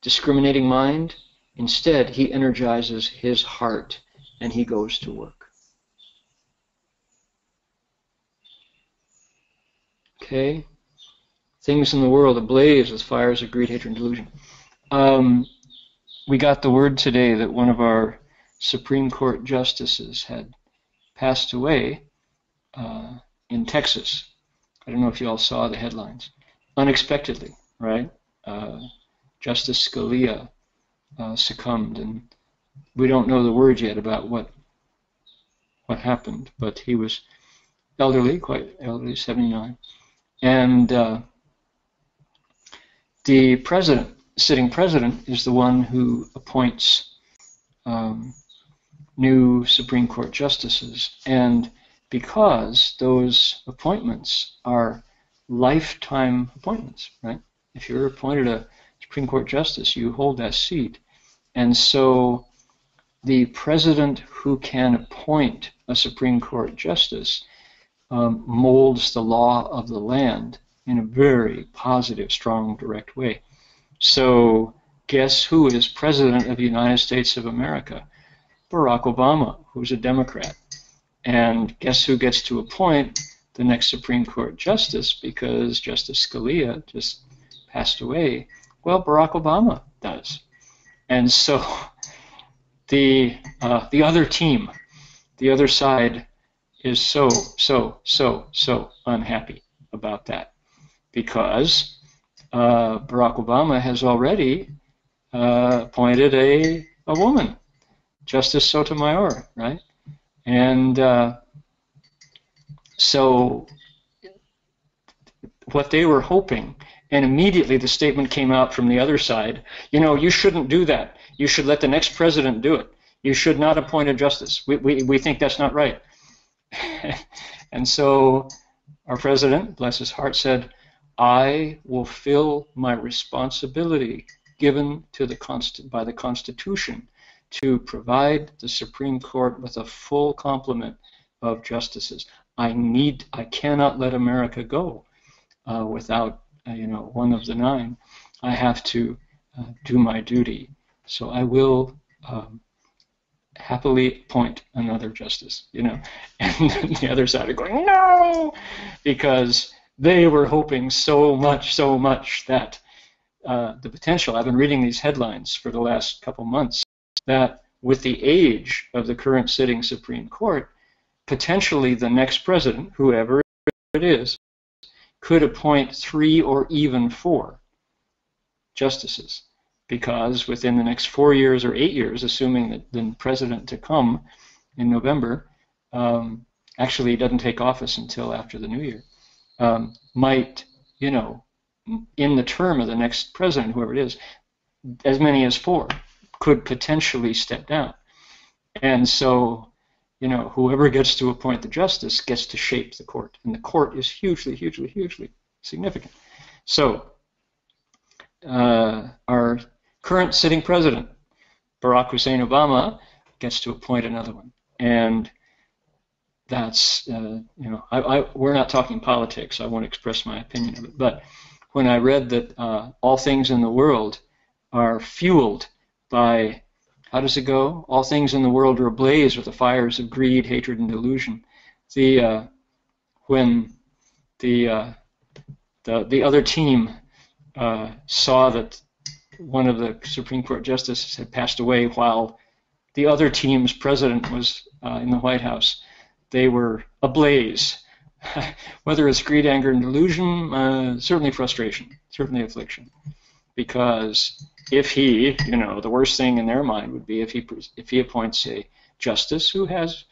discriminating mind. Instead, he energizes his heart, and he goes to work. Okay? Things in the world ablaze with fires of greed, hatred, and delusion. Um, we got the word today that one of our Supreme Court justices had passed away uh, in Texas. I don't know if you all saw the headlines. Unexpectedly, right? Uh, Justice Scalia uh, succumbed, and we don't know the word yet about what what happened, but he was elderly, quite elderly, seventy-nine. And uh, the president, sitting president, is the one who appoints um, new Supreme Court justices. And because those appointments are lifetime appointments, right? If you're appointed a Supreme Court justice, you hold that seat. And so the president who can appoint a Supreme Court justice um, molds the law of the land in a very positive, strong, direct way. So guess who is president of the United States of America? Barack Obama, who's a Democrat. And guess who gets to appoint the next Supreme Court justice, because Justice Scalia just passed away? Well, Barack Obama does. And so the uh, the other team, the other side, is so, so, so, so unhappy about that, because uh, Barack Obama has already uh, appointed a, a woman, Justice Sotomayor, right? And uh, so what they were hoping, and immediately the statement came out from the other side, you know, you shouldn't do that. You should let the next president do it. You should not appoint a justice. We, we, we think that's not right. And so our president, bless his heart, said, I will fill my responsibility given to the const- by the Constitution to provide the Supreme Court with a full complement of justices. I need, I cannot let America go uh, without, uh, you know, one of the nine. I have to uh, do my duty. So I will um, happily appoint another justice, you know. And the other side are going, no, because they were hoping so much, so much that uh, the potential, I've been reading these headlines for the last couple months, that with the age of the current sitting Supreme Court, potentially the next president, whoever it is, could appoint three or even four justices, because within the next four years or eight years, assuming that the president to come in November, um, actually doesn't take office until after the new year, um, might, you know, in the term of the next president, whoever it is, as many as four could potentially step down. And so, you know, whoever gets to appoint the justice gets to shape the court. And the court is hugely, hugely, hugely significant. So, uh, our current sitting president, Barack Hussein Obama, gets to appoint another one. And that's, uh, you know, I, I, we're not talking politics. I won't express my opinion of it. But when I read that uh, all things in the world are fueled by, how does it go? All things in the world are ablaze with the fires of greed, hatred, and delusion. The uh, when the, uh, the the other team uh, saw that one of the Supreme Court justices had passed away while the other team's president was uh, in the White House. They were ablaze. Whether it's greed, anger, and delusion, uh, certainly frustration, certainly affliction. Because if he, you know, the worst thing in their mind would be if he, if he appoints a justice who has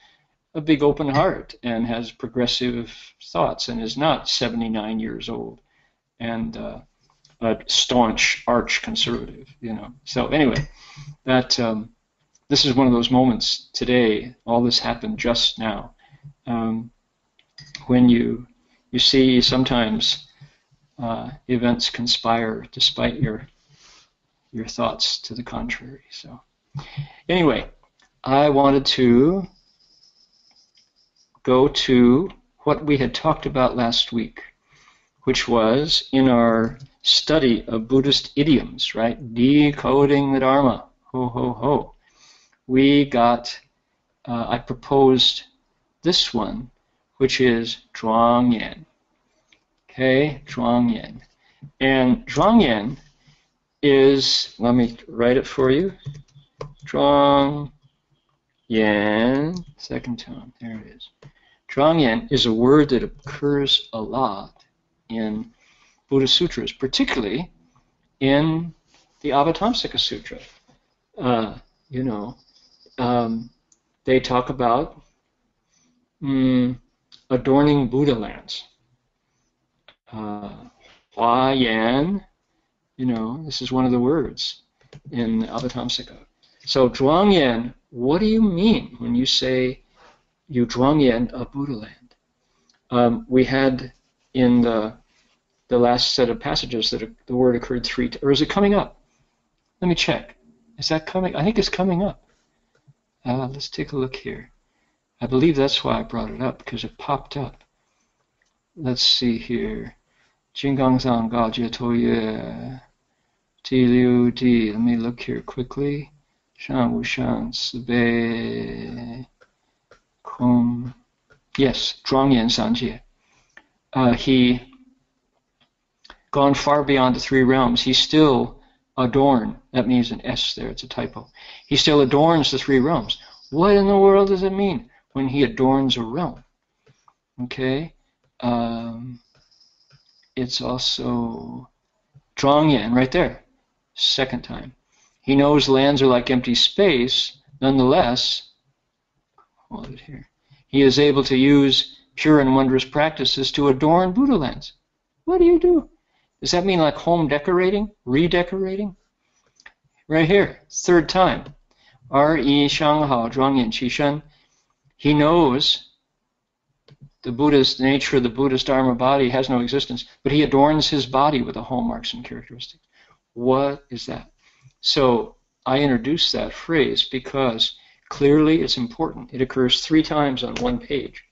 a big open heart and has progressive thoughts and is not seventy-nine years old and uh, a staunch arch conservative, you know. So anyway, that um, this is one of those moments today. All this happened just now. Um, when you you see sometimes uh, events conspire despite your your thoughts to the contrary. So anyway, I wanted to go to what we had talked about last week, which was in our study of Buddhist idioms, right? Decoding the Dharma. Ho, ho, ho. We got, uh, I proposed this one, which is zhuangyan. Okay, zhuangyan. And zhuangyan is, let me write it for you. Zhuangyan, second tone, there it is. Zhuangyan is a word that occurs a lot in Buddhist sutras, particularly in the Avatamsaka Sutra. Uh, you know, um, they talk about Mm, adorning Buddha lands. Uh, Hua Yan, you know, this is one of the words in Avatamsaka. So, zhuangyan, what do you mean when you say you zhuangyan a Buddha land? Um, we had in the the last set of passages that the word occurred three times. Or is it coming up? Let me check. Is that coming? I think it's coming up. Uh, let's take a look here. I believe that's why I brought it up, because it popped up. Let's see here. Jingangzang Ga Jie Toye Ti Liu Di. Let me look here quickly. Shan Wu Shan Sibei Kum. Yes, Zhuangyan Sanjie. Uh, he gone far beyond the three realms. He still adorn. That means an S there. It's a typo. He still adorns the three realms. What in the world does it mean when he adorns a realm? Okay, um, it's also zhuangyan right there, second time. He knows lands are like empty space, nonetheless, hold it here, he is able to use pure and wondrous practices to adorn Buddha lands. What do you do? Does that mean like home decorating, redecorating? Right here, third time. R E Shanghao Zhuangyan Qishan. He knows the Buddhist nature of the Buddhist Dharma body has no existence, but he adorns his body with the hallmarks and characteristics. What is that? So I introduced that phrase because clearly it's important. It occurs three times on one page.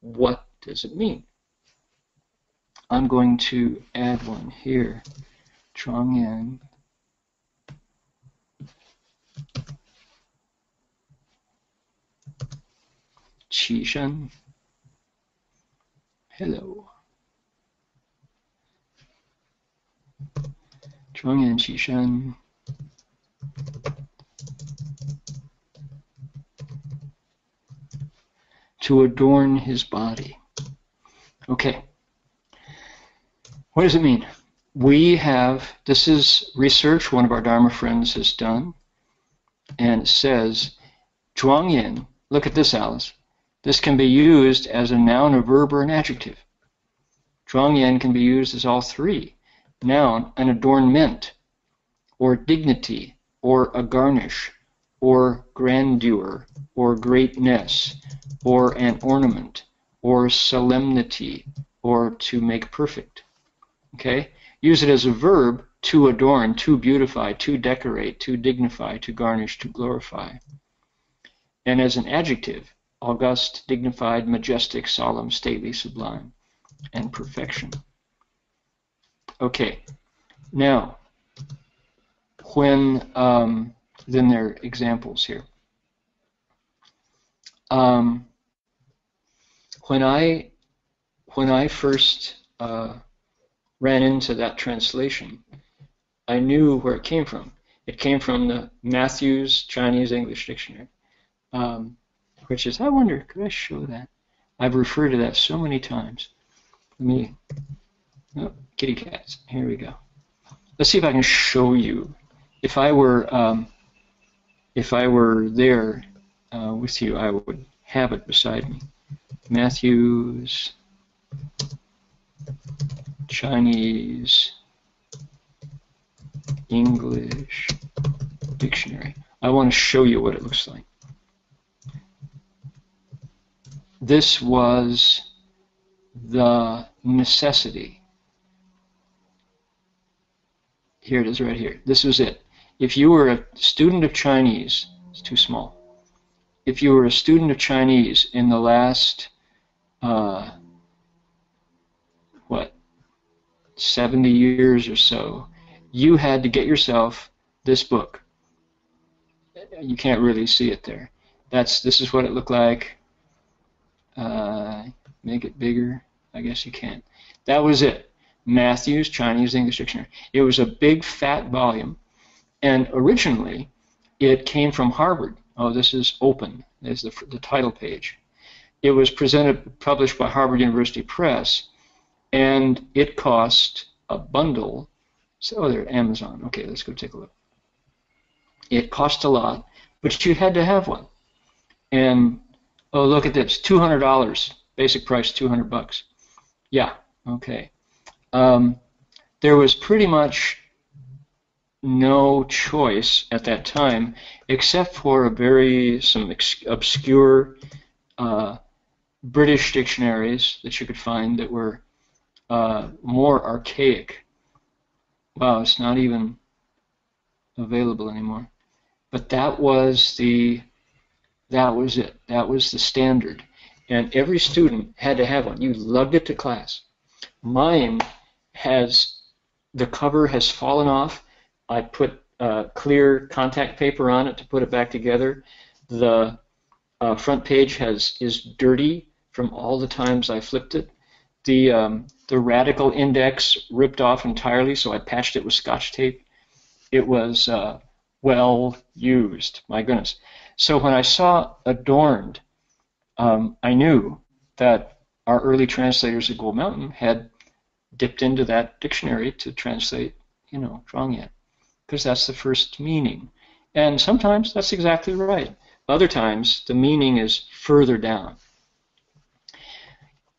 What does it mean? I'm going to add one here. Zhuangyan. Qishan. Hello. Zhuangyan Qishan. To adorn his body. Okay. What does it mean? We have, this is research one of our Dharma friends has done, and it says, zhuangyan, look at this, Alice. This can be used as a noun, a verb, or an adjective. Zhuangyan can be used as all three. Noun, an adornment, or dignity, or a garnish, or grandeur, or greatness, or an ornament, or solemnity, or to make perfect. Okay? Use it as a verb, to adorn, to beautify, to decorate, to dignify, to garnish, to glorify. And as an adjective, august, dignified, majestic, solemn, stately, sublime, and perfection. Okay, now, when, um, then there are examples here. Um, when I, when I first uh, ran into that translation, I knew where it came from. It came from the Matthews Chinese English Dictionary, um, which is, I wonder, could I show that? I've referred to that so many times. Let me, oh, kitty cats, here we go. Let's see if I can show you. If I were, um, if I were there uh, with you, I would have it beside me. Matthews Chinese English Dictionary. I want to show you what it looks like. This was the necessity. Here it is right here. This was it. If you were a student of Chinese, it's too small. If you were a student of Chinese in the last, uh, what, seventy years or so, you had to get yourself this book. You can't really see it there. That's, this is what it looked like. Uh, make it bigger. I guess you can. That was it. Matthews Chinese English Dictionary. It was a big fat volume, and originally it came from Harvard. Oh, this is open. There's the, the title page. It was presented, published by Harvard University Press, and it cost a bundle. So, oh, there, Amazon. Okay, let's go take a look. It cost a lot, but you had to have one. And oh, look at this, two hundred dollars. Basic price, two hundred bucks. Yeah, okay. Um, there was pretty much no choice at that time, except for a very some ex obscure uh, British dictionaries that you could find that were uh, more archaic. Wow, it's not even available anymore. But that was the that was it. That was the standard. And every student had to have one. You lugged it to class. Mine has, the cover has fallen off. I put uh, clear contact paper on it to put it back together. The uh, front page has is dirty from all the times I flipped it. The, um, the radical index ripped off entirely, so I patched it with Scotch tape. It was uh, well used, my goodness. So when I saw adorned, um, I knew that our early translators at Guomindang had dipped into that dictionary to translate, you know, Zhuangyan, because that's the first meaning. And sometimes that's exactly right. Other times the meaning is further down.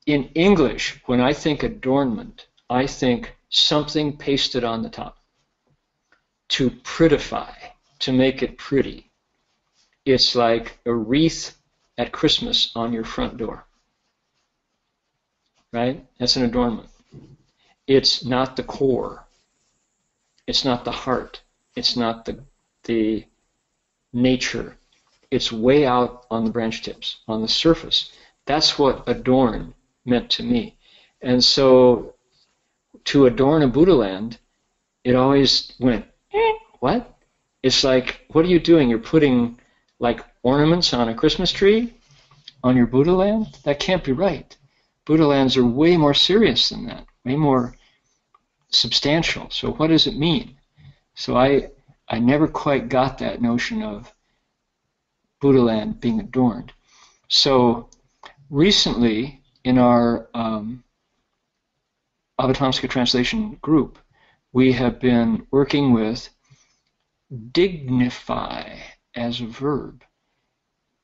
In English, when I think adornment, I think something pasted on the top to prettify, to make it pretty. It's like a wreath at Christmas on your front door, right? That's an adornment. It's not the core. It's not the heart. It's not the, the nature. It's way out on the branch tips, on the surface. That's what adorn meant to me. And so to adorn a Buddha land, it always went, eh, what? It's like, what are you doing? You're putting like ornaments on a Christmas tree on your Buddha land? That can't be right. Buddha lands are way more serious than that, way more substantial. So what does it mean? So I, I never quite got that notion of Buddha land being adorned. So recently in our um, Avatamsaka translation group, we have been working with dignify as a verb.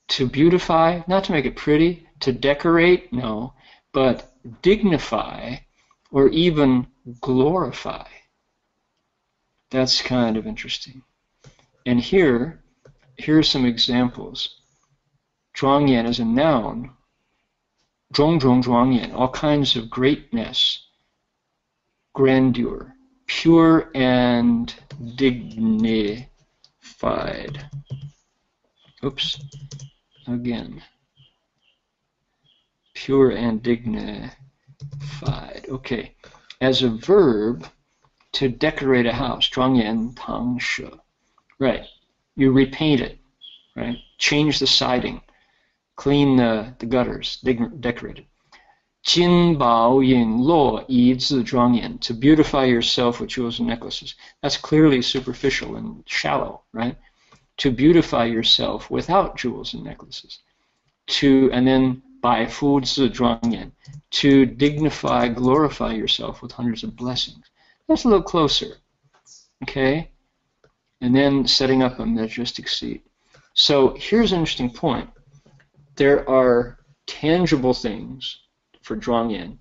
To beautify, not to make it pretty, to decorate, no, but dignify or even glorify. That's kind of interesting. And here, here are some examples. Zhuangyan is a noun. Zhong zhong zhuangyan, all kinds of greatness, grandeur, pure and dignified. Oops. Again. Pure and dignified. Okay. As a verb, to decorate a house. Zhuangyan tang shi. Right. You repaint it. Right. Change the siding. Clean the, the gutters. Dig, decorate it. Jin Bao Yin Lo Yi Zi Zhuang Yin, to beautify yourself with jewels and necklaces. That's clearly superficial and shallow, right? To beautify yourself without jewels and necklaces. To, and then Bai Fu Zi Zhuang Yin, to dignify, glorify yourself with hundreds of blessings. That's a little closer, okay? And then setting up a majestic seat. So here's an interesting point. There are tangible things for Zhuangyan,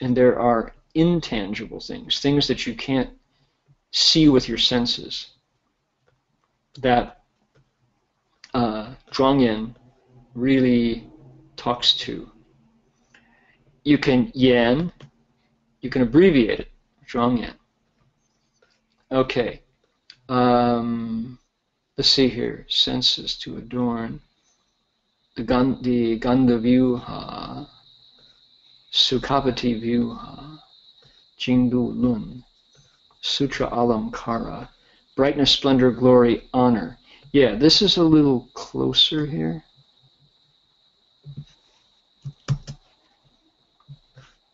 and there are intangible things, things that you can't see with your senses, that uh, Zhuangyan really talks to. You can yan, you can abbreviate it, Zhuangyan. Okay, um, let's see here, senses to adorn, the, gan, the Gandhavyuha, Sukhavati Vyuha, Jingdu Lun, Sutra Alamkara, brightness, splendor, glory, honor. Yeah, this is a little closer here.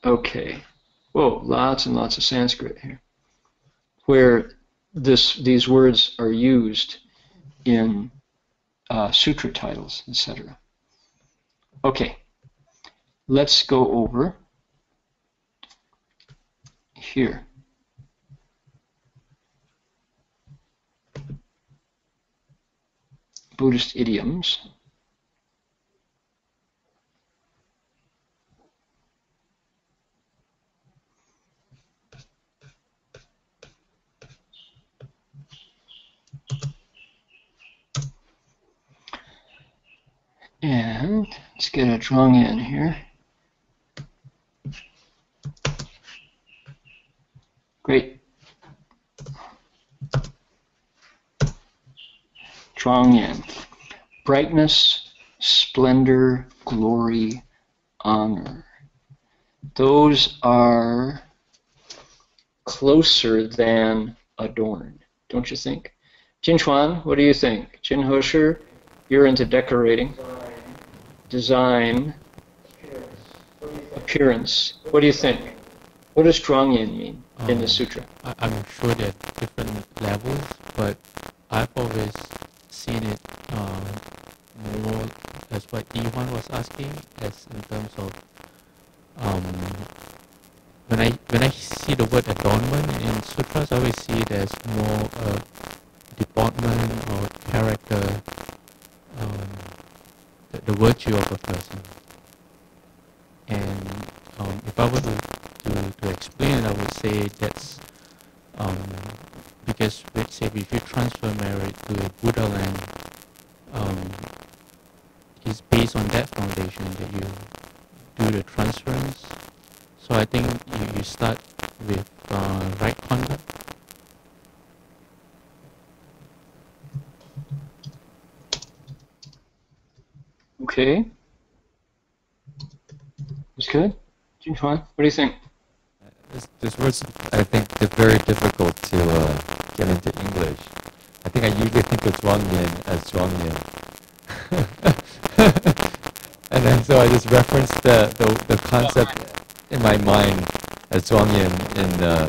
Okay. Whoa, lots and lots of Sanskrit here, where this these words are used in uh, sutra titles, et cetera. Okay. Let's go over here. Buddhist idioms. And let's get a Zhuang in here. Great. Zhuangyan. Brightness, splendor, glory, honor. Those are closer than adorn, don't you think? Jinchuan, what do you think? Jin Husher, you're into decorating. Design. Appearance. What do you think? What does Zhuangyan mean um, in the sutra? I, I'm sure there are different levels, but I've always seen it um, more as what Yiwan was asking, as in terms of um, when I when I see the word adornment in sutras, I always see it as more a deportment or character, um, the, the virtue of a person. And um, if I were to To, to explain it, I would say that's um, because, let's say, if you transfer merit to Buddha land, um, it's based on that foundation that you do the transference. So I think you, you start with uh, right conduct. Okay. That's good. Jinchuan, what do you think? These words, I think, they're very difficult to uh, get into English. I think I usually think of Zhuangyan as Zhuangyan. And then so I just referenced the, the, the concept in my mind as Zhuangyan in, uh,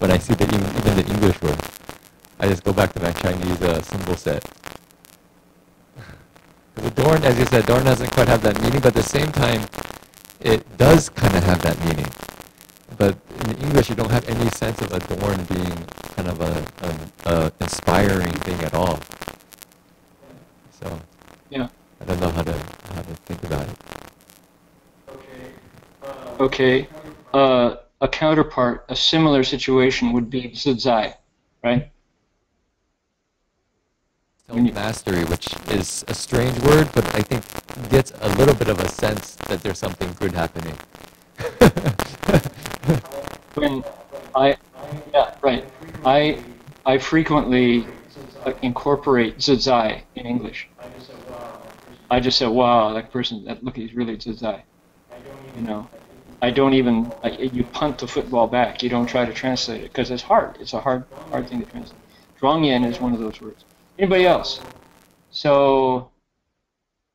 when I see the, even the English word. I just go back to my Chinese uh, symbol set. Adorn, as you said, adorn doesn't quite have that meaning, but at the same time, it does kind of have that meaning. But in English, you don't have any sense of adorn being kind of a, a, a inspiring thing at all. So, yeah, I don't know how to how to think about it. Okay. Uh, okay. Uh, a counterpart, a similar situation would be zizai, right? Self-mastery, which is a strange word, but I think gets a little bit of a sense that there's something good happening. When I, yeah, right. I, I frequently incorporate zizai in English. I just say, wow, that person, that look, he's really zizai. You know, I don't even. I, you punt the football back. You don't try to translate it because it's hard. It's a hard, hard thing to translate. Zhuangyan is one of those words. Anybody else? So,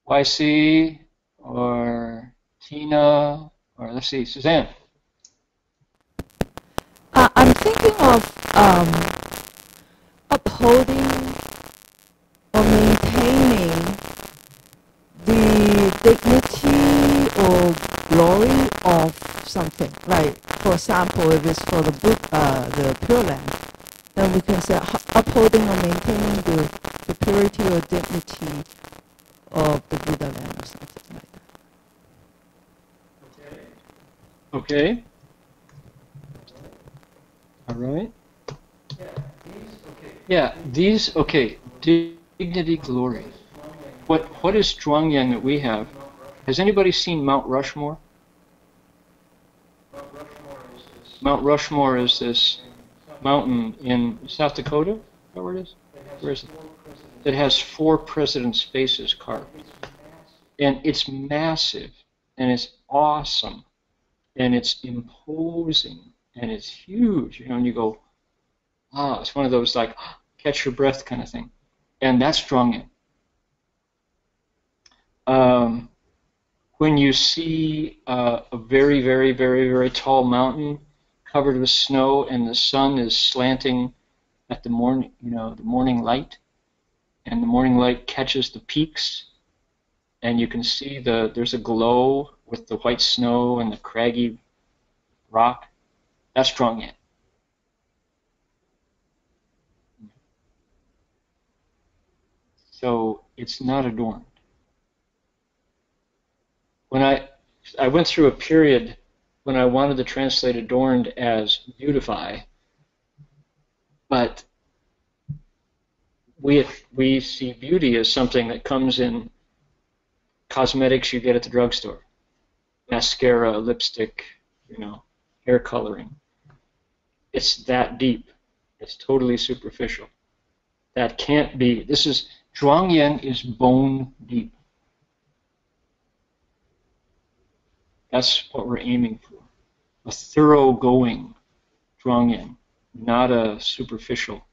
Y C or Tina Or let's see, Suzanne. Uh, I'm thinking of um, upholding or maintaining the dignity or glory of something. Like, for example, if it's for the book, uh, the Pure Land, then we can say upholding or maintaining the, the purity or dignity of the Buddha land or something like that. Okay. Okay. All right. Yeah, these, okay. Yeah, these, okay. Dignity, glory. What, what is Zhuangyan that we have? Has anybody seen Mount Rushmore? Mount Rushmore is this, Mount Rushmore is this mountain in South Dakota? Is that where it is? Where is it? It has four presidents' faces carved. And it's massive, and it's awesome, and it's imposing, and it's huge, you know, and you go, ah, it's one of those, like, catch your breath kind of thing. And that's Zhuangyan. Um, when you see uh, a very, very, very, very tall mountain covered with snow and the sun is slanting at the morning, you know, the morning light, and the morning light catches the peaks, and you can see the, there's a glow with the white snow and the craggy rock. That's Zhuangyan. So it's not adorned. When I, I went through a period when I wanted to translate adorned as beautify, but we, we see beauty as something that comes in cosmetics you get at the drugstore. Mascara, lipstick, you know, hair coloring. It's that deep. It's totally superficial. That can't be. This is, Zhuangyan is bone deep. That's what we're aiming for. A thoroughgoing Zhuangyan, not a superficial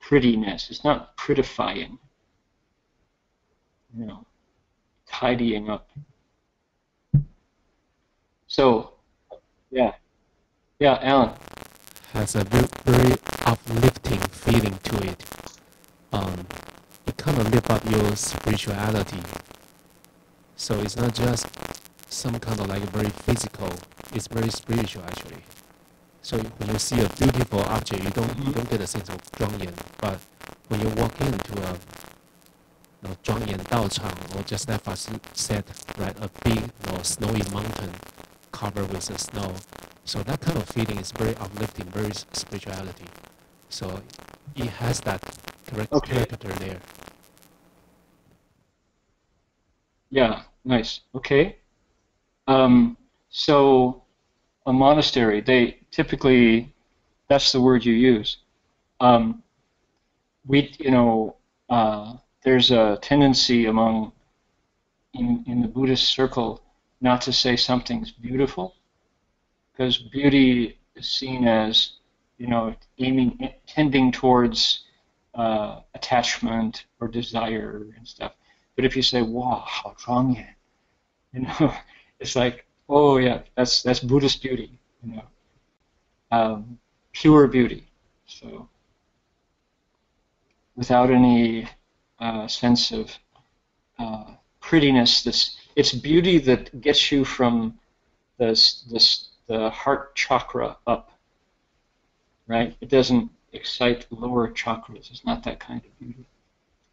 prettiness. It's not prettifying, you know, tidying up. So, yeah. Yeah, Alan. Has a very uplifting feeling to it. Um, it kind of lifts up your spirituality. So it's not just some kind of like very physical, it's very spiritual actually. So when you see a beautiful object, you don't, you don't get a sense of Zhuangyan. But when you walk into a you know, Zhuangyan Daochang, or just like Fasu said, right, a big you know, snowy mountain covered with the snow. So that kind of feeling is very uplifting, very spirituality. So it has that correct okay. character there. Yeah, nice. Okay. Um, so a monastery, they typically, that's the word you use. Um, we, you know, uh, there's a tendency among, in, in the Buddhist circle, not to say something's beautiful, because beauty is seen as, you know, aiming, tending towards uh, attachment or desire and stuff. But if you say, wow, how Zhuangyan, you know, it's like, oh yeah, that's that's Buddhist beauty, you know, um, pure beauty. So without any uh, sense of uh, prettiness, this it's beauty that gets you from the the the heart chakra up, right? It doesn't excite the lower chakras. It's not that kind of beauty.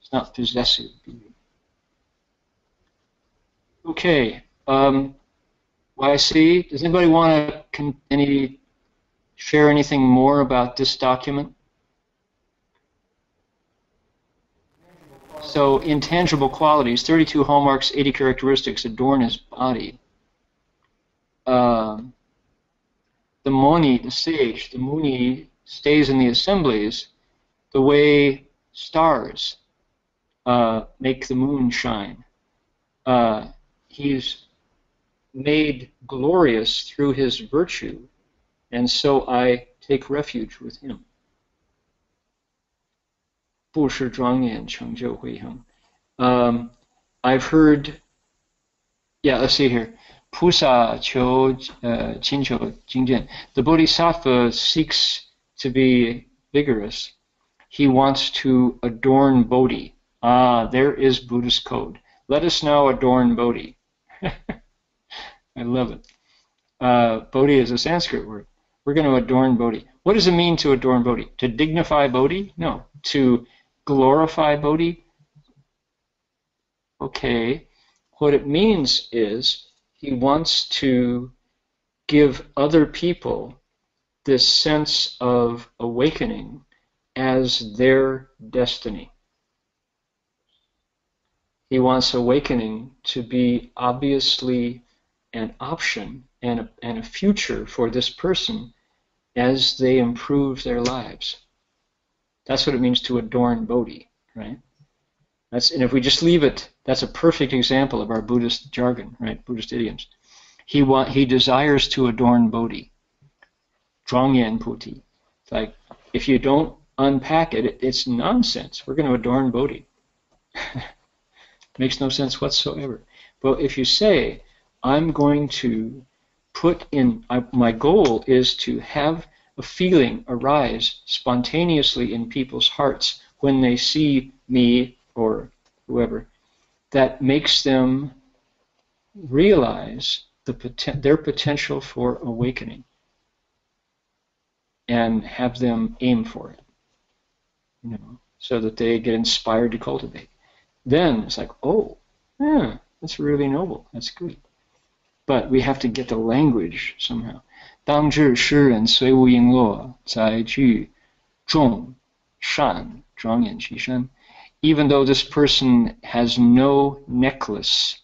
It's not possessive beauty. Okay. Um, Y C, does anybody want to con any, share anything more about this document? So, intangible qualities, thirty-two hallmarks, eighty characteristics adorn his body. Um, the moni, the sage, the muni, stays in the assemblies the way stars uh, make the moon shine. Uh, he's made glorious through his virtue, and so I take refuge with him. Um, I've heard, yeah, let's see here. Pusa Chou Chin Chou Jing Jin. The bodhisattva seeks to be vigorous. He wants to adorn bodhi. Ah, there is Buddhist code. Let us now adorn bodhi. I love it. Uh, bodhi is a Sanskrit word. We're going to adorn bodhi. What does it mean to adorn bodhi? To dignify bodhi? No. To glorify bodhi? Okay. What it means is he wants to give other people this sense of awakening as their destiny. He wants awakening to be obviously an option and a, and a future for this person as they improve their lives. That's what it means to adorn bodhi, right? That's, and if we just leave it, that's a perfect example of our Buddhist jargon, right? Buddhist idioms. He want, he desires to adorn bodhi. Zhuangyan puti. It's like, if you don't unpack it, it it's nonsense. We're going to adorn bodhi. Makes no sense whatsoever. But if you say, I'm going to put in, I, my goal is to have a feeling arise spontaneously in people's hearts when they see me or whoever, that makes them realize the poten- their potential for awakening and have them aim for it, you know, so that they get inspired to cultivate. Then it's like, oh, yeah, that's really noble, that's good. But we have to get the language somehow. 当知诗人随无璎珞，才具众善，庄严其身. Even though this person has no necklace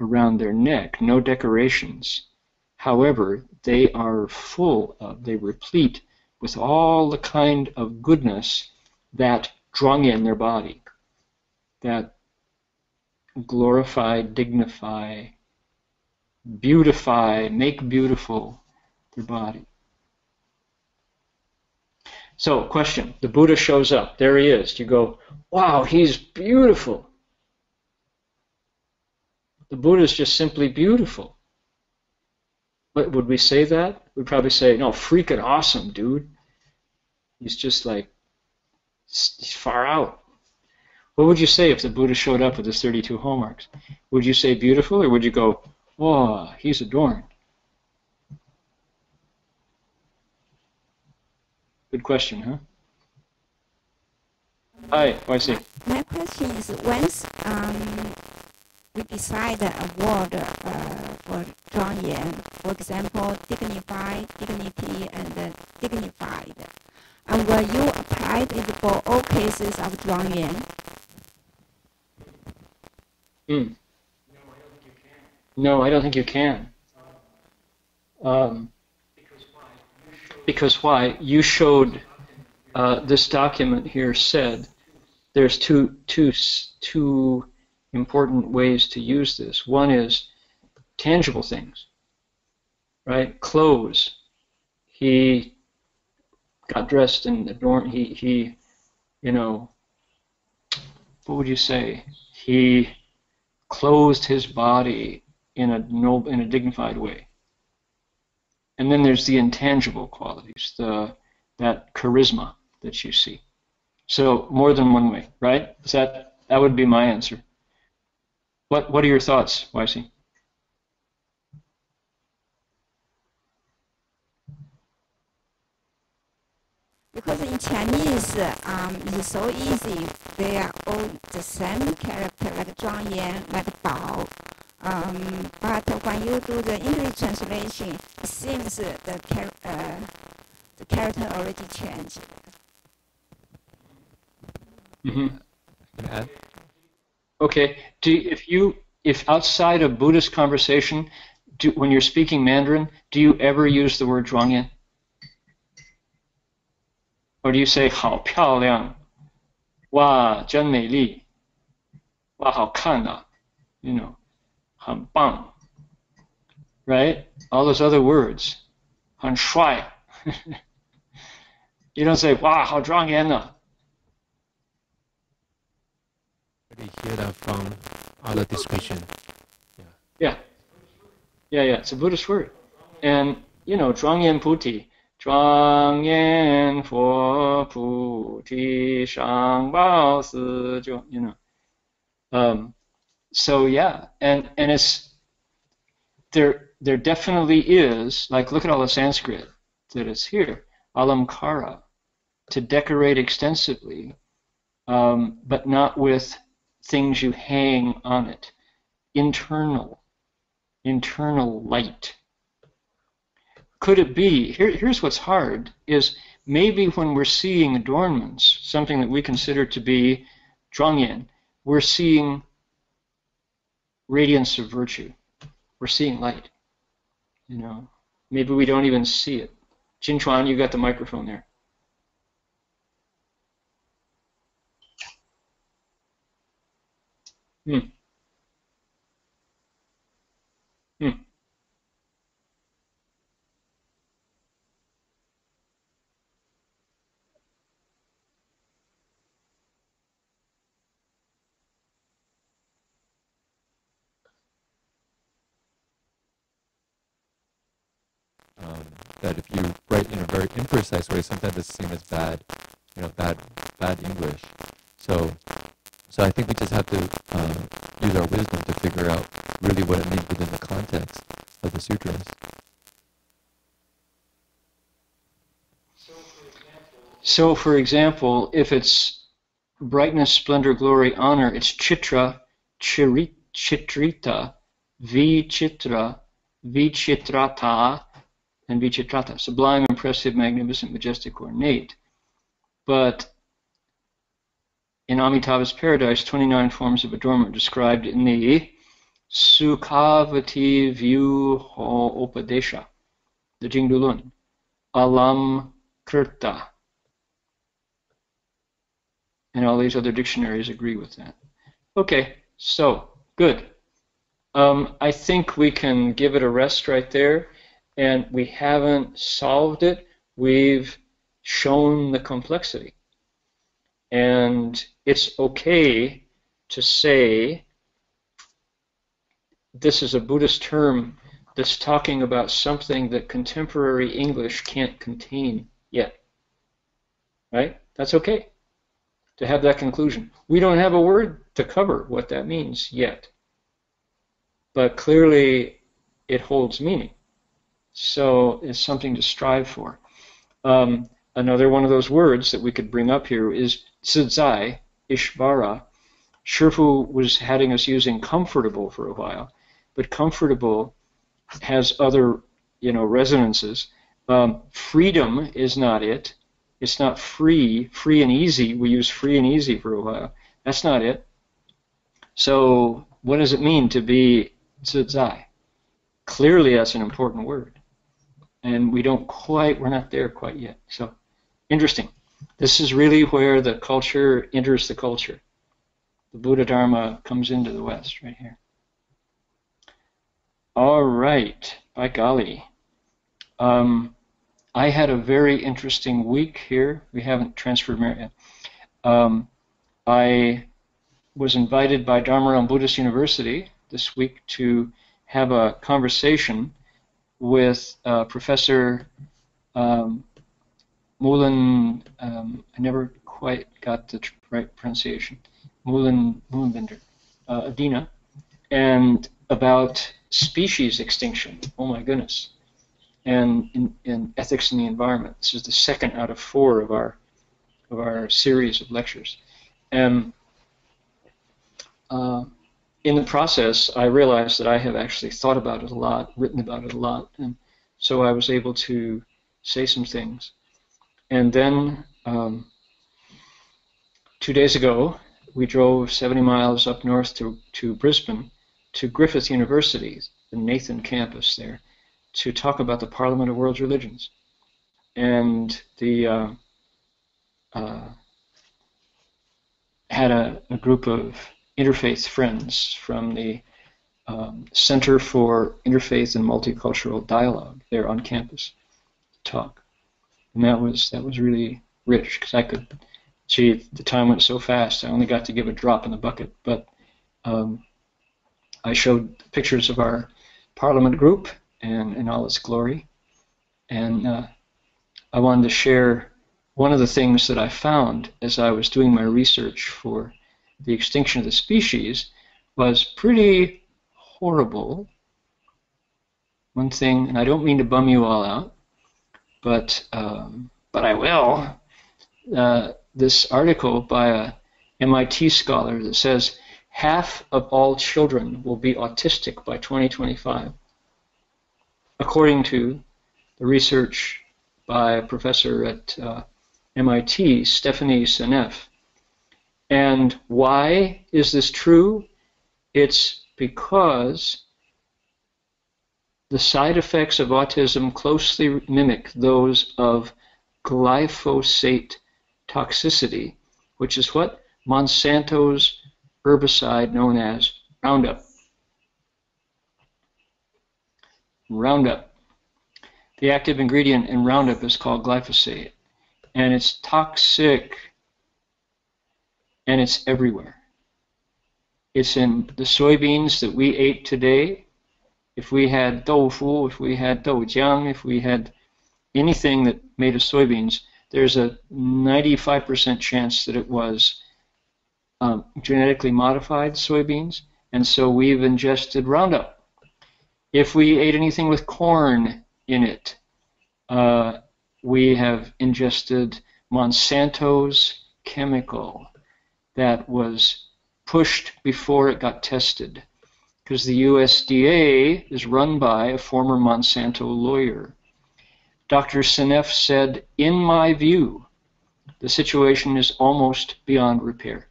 around their neck, no decorations, however, they are full of, they replete with all the kind of goodness that drung in their body, that glorify, dignify, beautify, make beautiful their body. So, question. The Buddha shows up. There he is. You go, wow, he's beautiful. The Buddha is just simply beautiful. But would we say that? We'd probably say, no, freaking awesome, dude. He's just like, he's far out. What would you say if the Buddha showed up with his thirty-two hallmarks? Would you say beautiful, or would you go, whoa, he's adorned? Good question, huh? Hi, I see. My, my question is, once um, we decide a word uh, for zhuangyan, for example, dignified, dignity, and uh, dignified, and will you apply it for all cases of zhuangyan? Mm. No, I don't think you can. No, I don't think you can. Um, Because why? You showed uh, this document here said there's two, two, two important ways to use this. One is tangible things, right? Clothes. He got dressed and adorned. He, he, you know, what would you say? He clothed his body in a noble, in a dignified way. And then there's the intangible qualities, the that charisma that you see. So more than one way, right? Is that that would be my answer. What what are your thoughts, Y C? Because in Chinese, um, it's so easy. They are all the same character, like zhuangyan, like bao. Um, but when you do the English translation, it seems uh, the, char uh, the character already changed. Mm-hmm. Yeah. Okay. Do you, if you if outside of Buddhist conversation, do, when you're speaking Mandarin, do you ever use the word zhuangyan? Or do you say 好漂亮, 哇真美丽, 哇好看啊, you know? Han bang, right? All those other words. Han shuai. You don't say, wow, how drunk Anna. We hear that from other description. Yeah. Yeah. Yeah, yeah, it's a Buddhist word. And, you know, Zhuangyan Puti, Zhuangyan Fo Puti Shang Bao Si, you know. Um, so, yeah, and, and it's, there, there definitely is, like, look at all the Sanskrit that is here, alamkara, to decorate extensively, um, but not with things you hang on it. Internal, internal light. Could it be, here, here's what's hard, is maybe when we're seeing adornments, something that we consider to be zhuangyan, we're seeing radiance of virtue. We're seeing light. You know, maybe we don't even see it. Jin Chuan, you got the microphone there. Hmm. Hmm. Um, that if you write in a very imprecise way, sometimes it's seen as bad, you know, bad, bad English. So. So I think we just have to uh, use our wisdom to figure out really what it means within the context of the sutras. So, for example, if it's brightness, splendor, glory, honor, it's chitra, chiri, chitrita, vichitra, vichitrata, and vichitrata. Sublime, impressive, magnificent, majestic, ornate. But in Amitabha's Paradise, twenty-nine forms of adornment described in the Sukhavati Vyuho Upadesha, the Jingdulun, Alam Kirta. And all these other dictionaries agree with that. Okay, so, good. Um, I think we can give it a rest right there, and we haven't solved it. We've shown the complexity. And it's okay to say this is a Buddhist term that's talking about something that contemporary English can't contain yet. Right? That's okay to have that conclusion. We don't have a word to cover what that means yet. But clearly it holds meaning. So it's something to strive for. Um, another one of those words that we could bring up here is Tzai, Ishvara. Shurfu was having us using comfortable for a while, but comfortable has other, you know, resonances. Um, freedom is not it. It's not free. Free and easy. We use free and easy for a while. That's not it. So what does it mean to be Tzai? Clearly that's an important word. And we don't quite, we're not there quite yet. So interesting. This is really where the culture enters the culture. The Buddha Dharma comes into the West right here. All right, by golly. Um, I had a very interesting week here. We haven't transferred yet. Um, I was invited by Dharmaram Buddhist University this week to have a conversation with uh, Professor um, Mullen, um, I never quite got the right pronunciation, Mullen, Mullenbender, uh, Adina, and about species extinction, oh my goodness, and in, in ethics in the environment. This is the second out of four of our, of our series of lectures. And uh, in the process, I realized that I have actually thought about it a lot, written about it a lot, and so I was able to say some things. And then um, two days ago, we drove seventy miles up north to, to Brisbane, to Griffith University, the Nathan campus there, to talk about the Parliament of World Religions. And the uh, uh, had a, a group of interfaith friends from the um, Center for Interfaith and Multicultural Dialogue there on campus talk. And that was that was really rich because I could see the time went so fast. I only got to give a drop in the bucket, but um, I showed pictures of our Parliament group and in all its glory. And uh, I wanted to share one of the things that I found as I was doing my research for the extinction of the species was pretty horrible. One thing, and I don't mean to bum you all out, but um, but I will. Uh, this article by a M I T scholar that says half of all children will be autistic by twenty twenty-five, according to the research by a professor at uh, M I T, Stephanie Seneff. And why is this true? It's because the side effects of autism closely mimic those of glyphosate toxicity, which is what? Monsanto's herbicide known as Roundup. Roundup. The active ingredient in Roundup is called glyphosate, and it's toxic, and it's everywhere. It's in the soybeans that we ate today. If we had doufu, if we had doujiang, if we had anything that made of soybeans, there's a ninety-five percent chance that it was um, genetically modified soybeans, and so we've ingested Roundup. If we ate anything with corn in it, uh, we have ingested Monsanto's chemical that was pushed before it got tested, because the U S D A is run by a former Monsanto lawyer. Doctor Seneff said, in my view, the situation is almost beyond repair.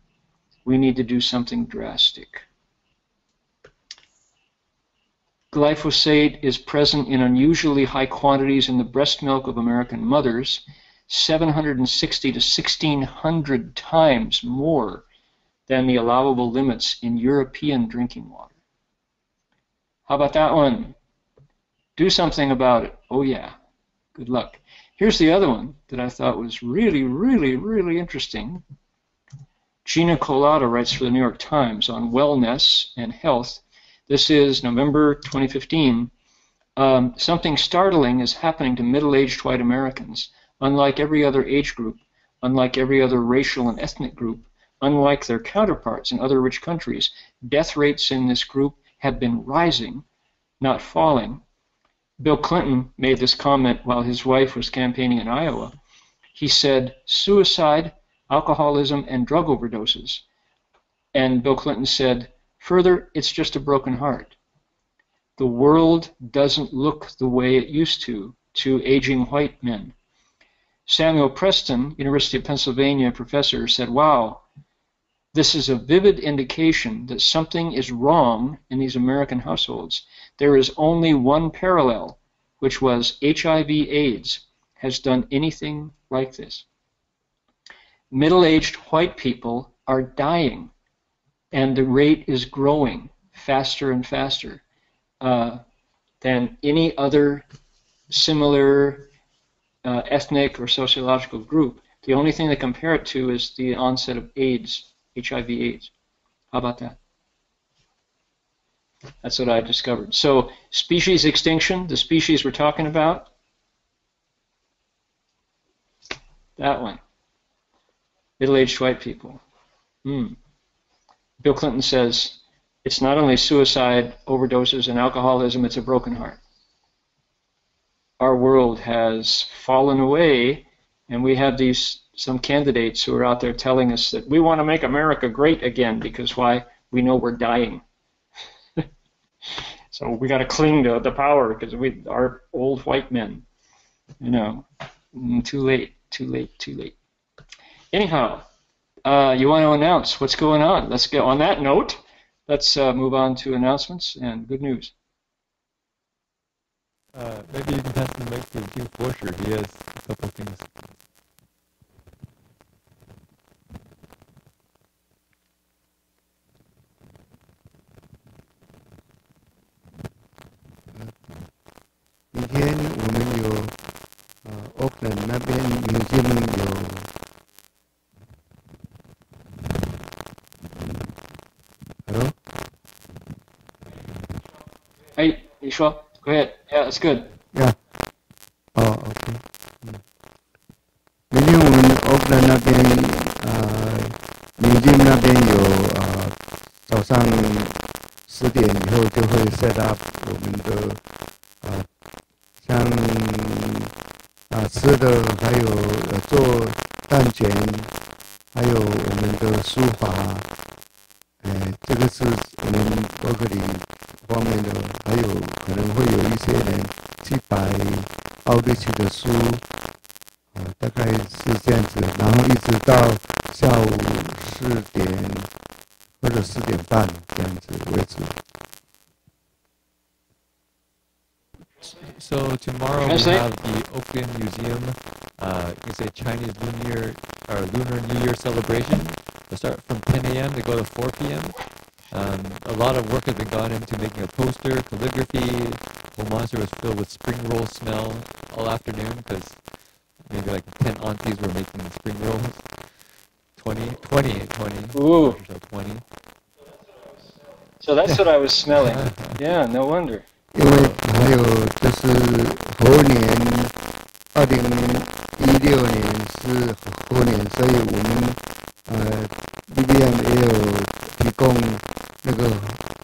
We need to do something drastic. Glyphosate is present in unusually high quantities in the breast milk of American mothers, seven hundred sixty to sixteen hundred times more than the allowable limits in European drinking water. How about that one? Do something about it. Oh, yeah. Good luck. Here's the other one that I thought was really, really, really interesting. Gina Collada writes for the New York Times on wellness and health. This is November twenty fifteen. Um, something startling is happening to middle-aged white Americans, unlike every other age group, unlike every other racial and ethnic group, unlike their counterparts in other rich countries. Death rates in this group have been rising, not falling. Bill Clinton made this comment while his wife was campaigning in Iowa. He said, suicide, alcoholism, and drug overdoses. And Bill Clinton said, further, it's just a broken heart. The world doesn't look the way it used to, to aging white men. Samuel Preston, University of Pennsylvania professor, said, wow, this is a vivid indication that something is wrong in these American households. There is only one parallel, which was H I V AIDS has done anything like this. Middle-aged white people are dying, and the rate is growing faster and faster uh, than any other similar uh, ethnic or sociological group. The only thing they compare it to is the onset of AIDS. H I V AIDS. How about that? That's what I discovered. So, species extinction, the species we're talking about, that one. Middle-aged white people. Mm. Bill Clinton says, it's not only suicide, overdoses, and alcoholism, it's a broken heart. Our world has fallen away, and we have these some candidates who are out there telling us that we want to make America great again because why? We know we're dying. So we got to cling to the power because we are old white men. You know, too late, too late, too late. Anyhow, uh, you want to announce what's going on. Let's get on that note. Let's uh, move on to announcements and good news. Uh, maybe you can pass the mic to Hugh Forsher. He has a couple of things. Indian women yo uh, Auckland na ben New Zealand yo hello I You sure? Go ahead. Yeah, it's good. Yeah. Oh, okay. Hmm. Maybe when offline natin, uh, museum natin有呃早上十点以后就会 set up 我们的呃像啊吃的还有做蛋卷，还有我们的书法。 呃，这个是我们Berkeley方面的，还有可能会有一些人去摆奥地利的书，呃，大概是这样子，然后一直到下午四点或者四点半这样子为止。So tomorrow we have the Oakland Museum. Uh, it's a Chinese Lunar or Lunar New Year celebration. They start from ten A M They go to four P M Um, a lot of work has been gone into making a poster, calligraphy. The whole monster was filled with spring roll smell all afternoon because maybe like ten aunties were making spring rolls. twenty, twenty, twenty. Ooh. twenty. So that's what I was smelling. Yeah, no wonder. 因为还有就是猴年，二零一六年是猴年，所以我们呃 B B M 也有提供那个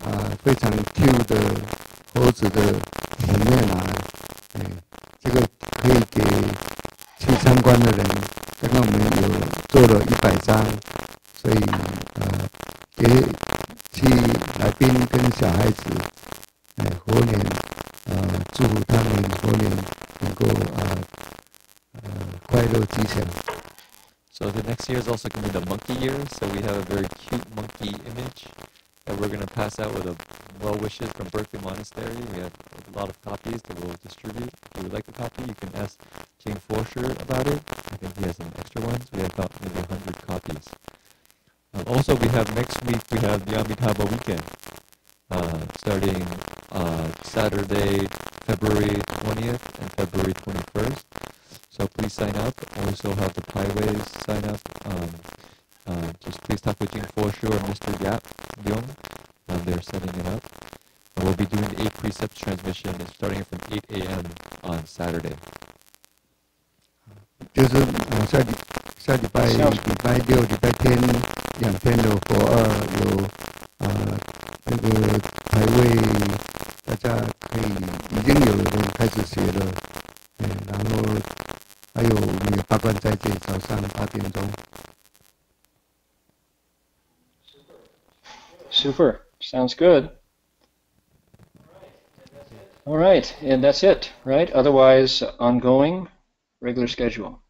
啊、呃、非常 Q 的猴子的体验啊，嗯，这个可以给去参观的人。刚刚我们有做了一百张，所以呃给去来宾跟小孩子。 哎，猴年，呃，祝福他们猴年能够呃呃快乐吉祥。So the next year is also going to be the monkey year. So we have a very cute monkey image that we're going to pass out with a well wishes from Berkeley Monastery. We have a lot of copies that we'll distribute. If you would like a copy, you can ask Jane Forsher about it. I think he has some extra ones. We have about maybe a hundred copies. Um, also, we have next week we have the Amitabha weekend. Uh, starting uh, Saturday, February twentieth and February twenty-first. So please sign up. I also have the Paiways sign up. Um, uh, just please talk with Jing Forshu and Mister Yap Young. Um, they're setting it up. And we'll be doing the eight precepts transmission starting from eight A M on Saturday. 就是我下礼下礼拜礼拜六、礼拜天两天有佛二有啊那个排位，大家可以已经有人开始学了，嗯，然后还有我们的八关斋戒早上八点钟。Super, sounds good. All right, and that's it, right? Otherwise, ongoing. Regular schedule.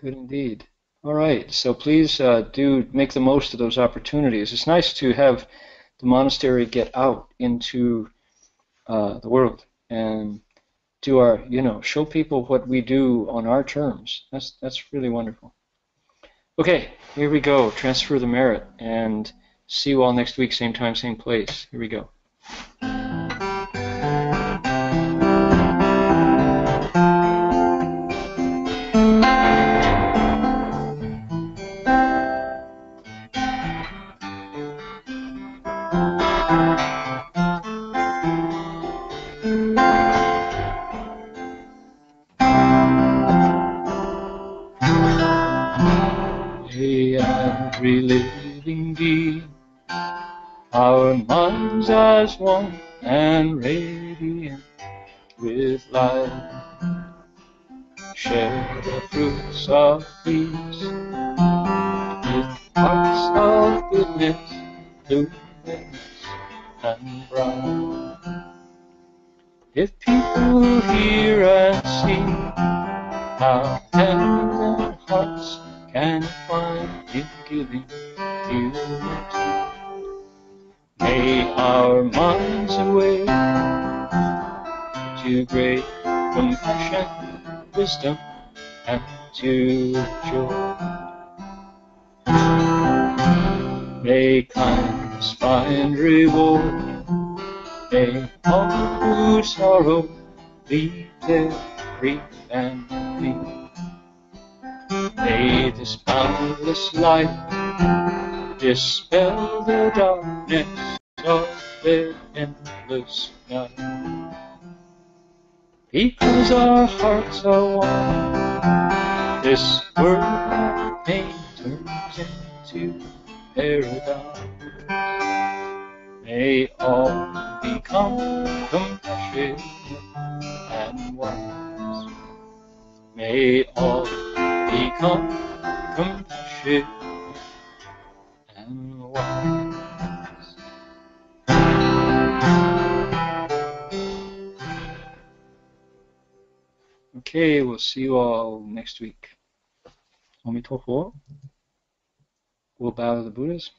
Good indeed. All right, so please uh, do make the most of those opportunities. It's nice to have the monastery get out into uh, the world and do our, you know, show people what we do on our terms. That's, that's really wonderful. Okay, here we go. Transfer the merit and see you all next week, same time, same place. Here we go. One and radiant with light, share the fruits of peace with hearts of goodness, luminous and bright. If people hear and see how hands and hearts can find in giving unity. May our minds awake to great compassion, wisdom, and to joy. May kindness find reward. May all who sorrow lead their grief and peace. May this boundless light dispel the darkness of the endless night. Because our hearts are one, this world pain turns into paradise. May all become compassionate and wise. May all become compassionate and wise. Okay, we'll see you all next week. Om Mani Padme. We'll bow to the Buddhas.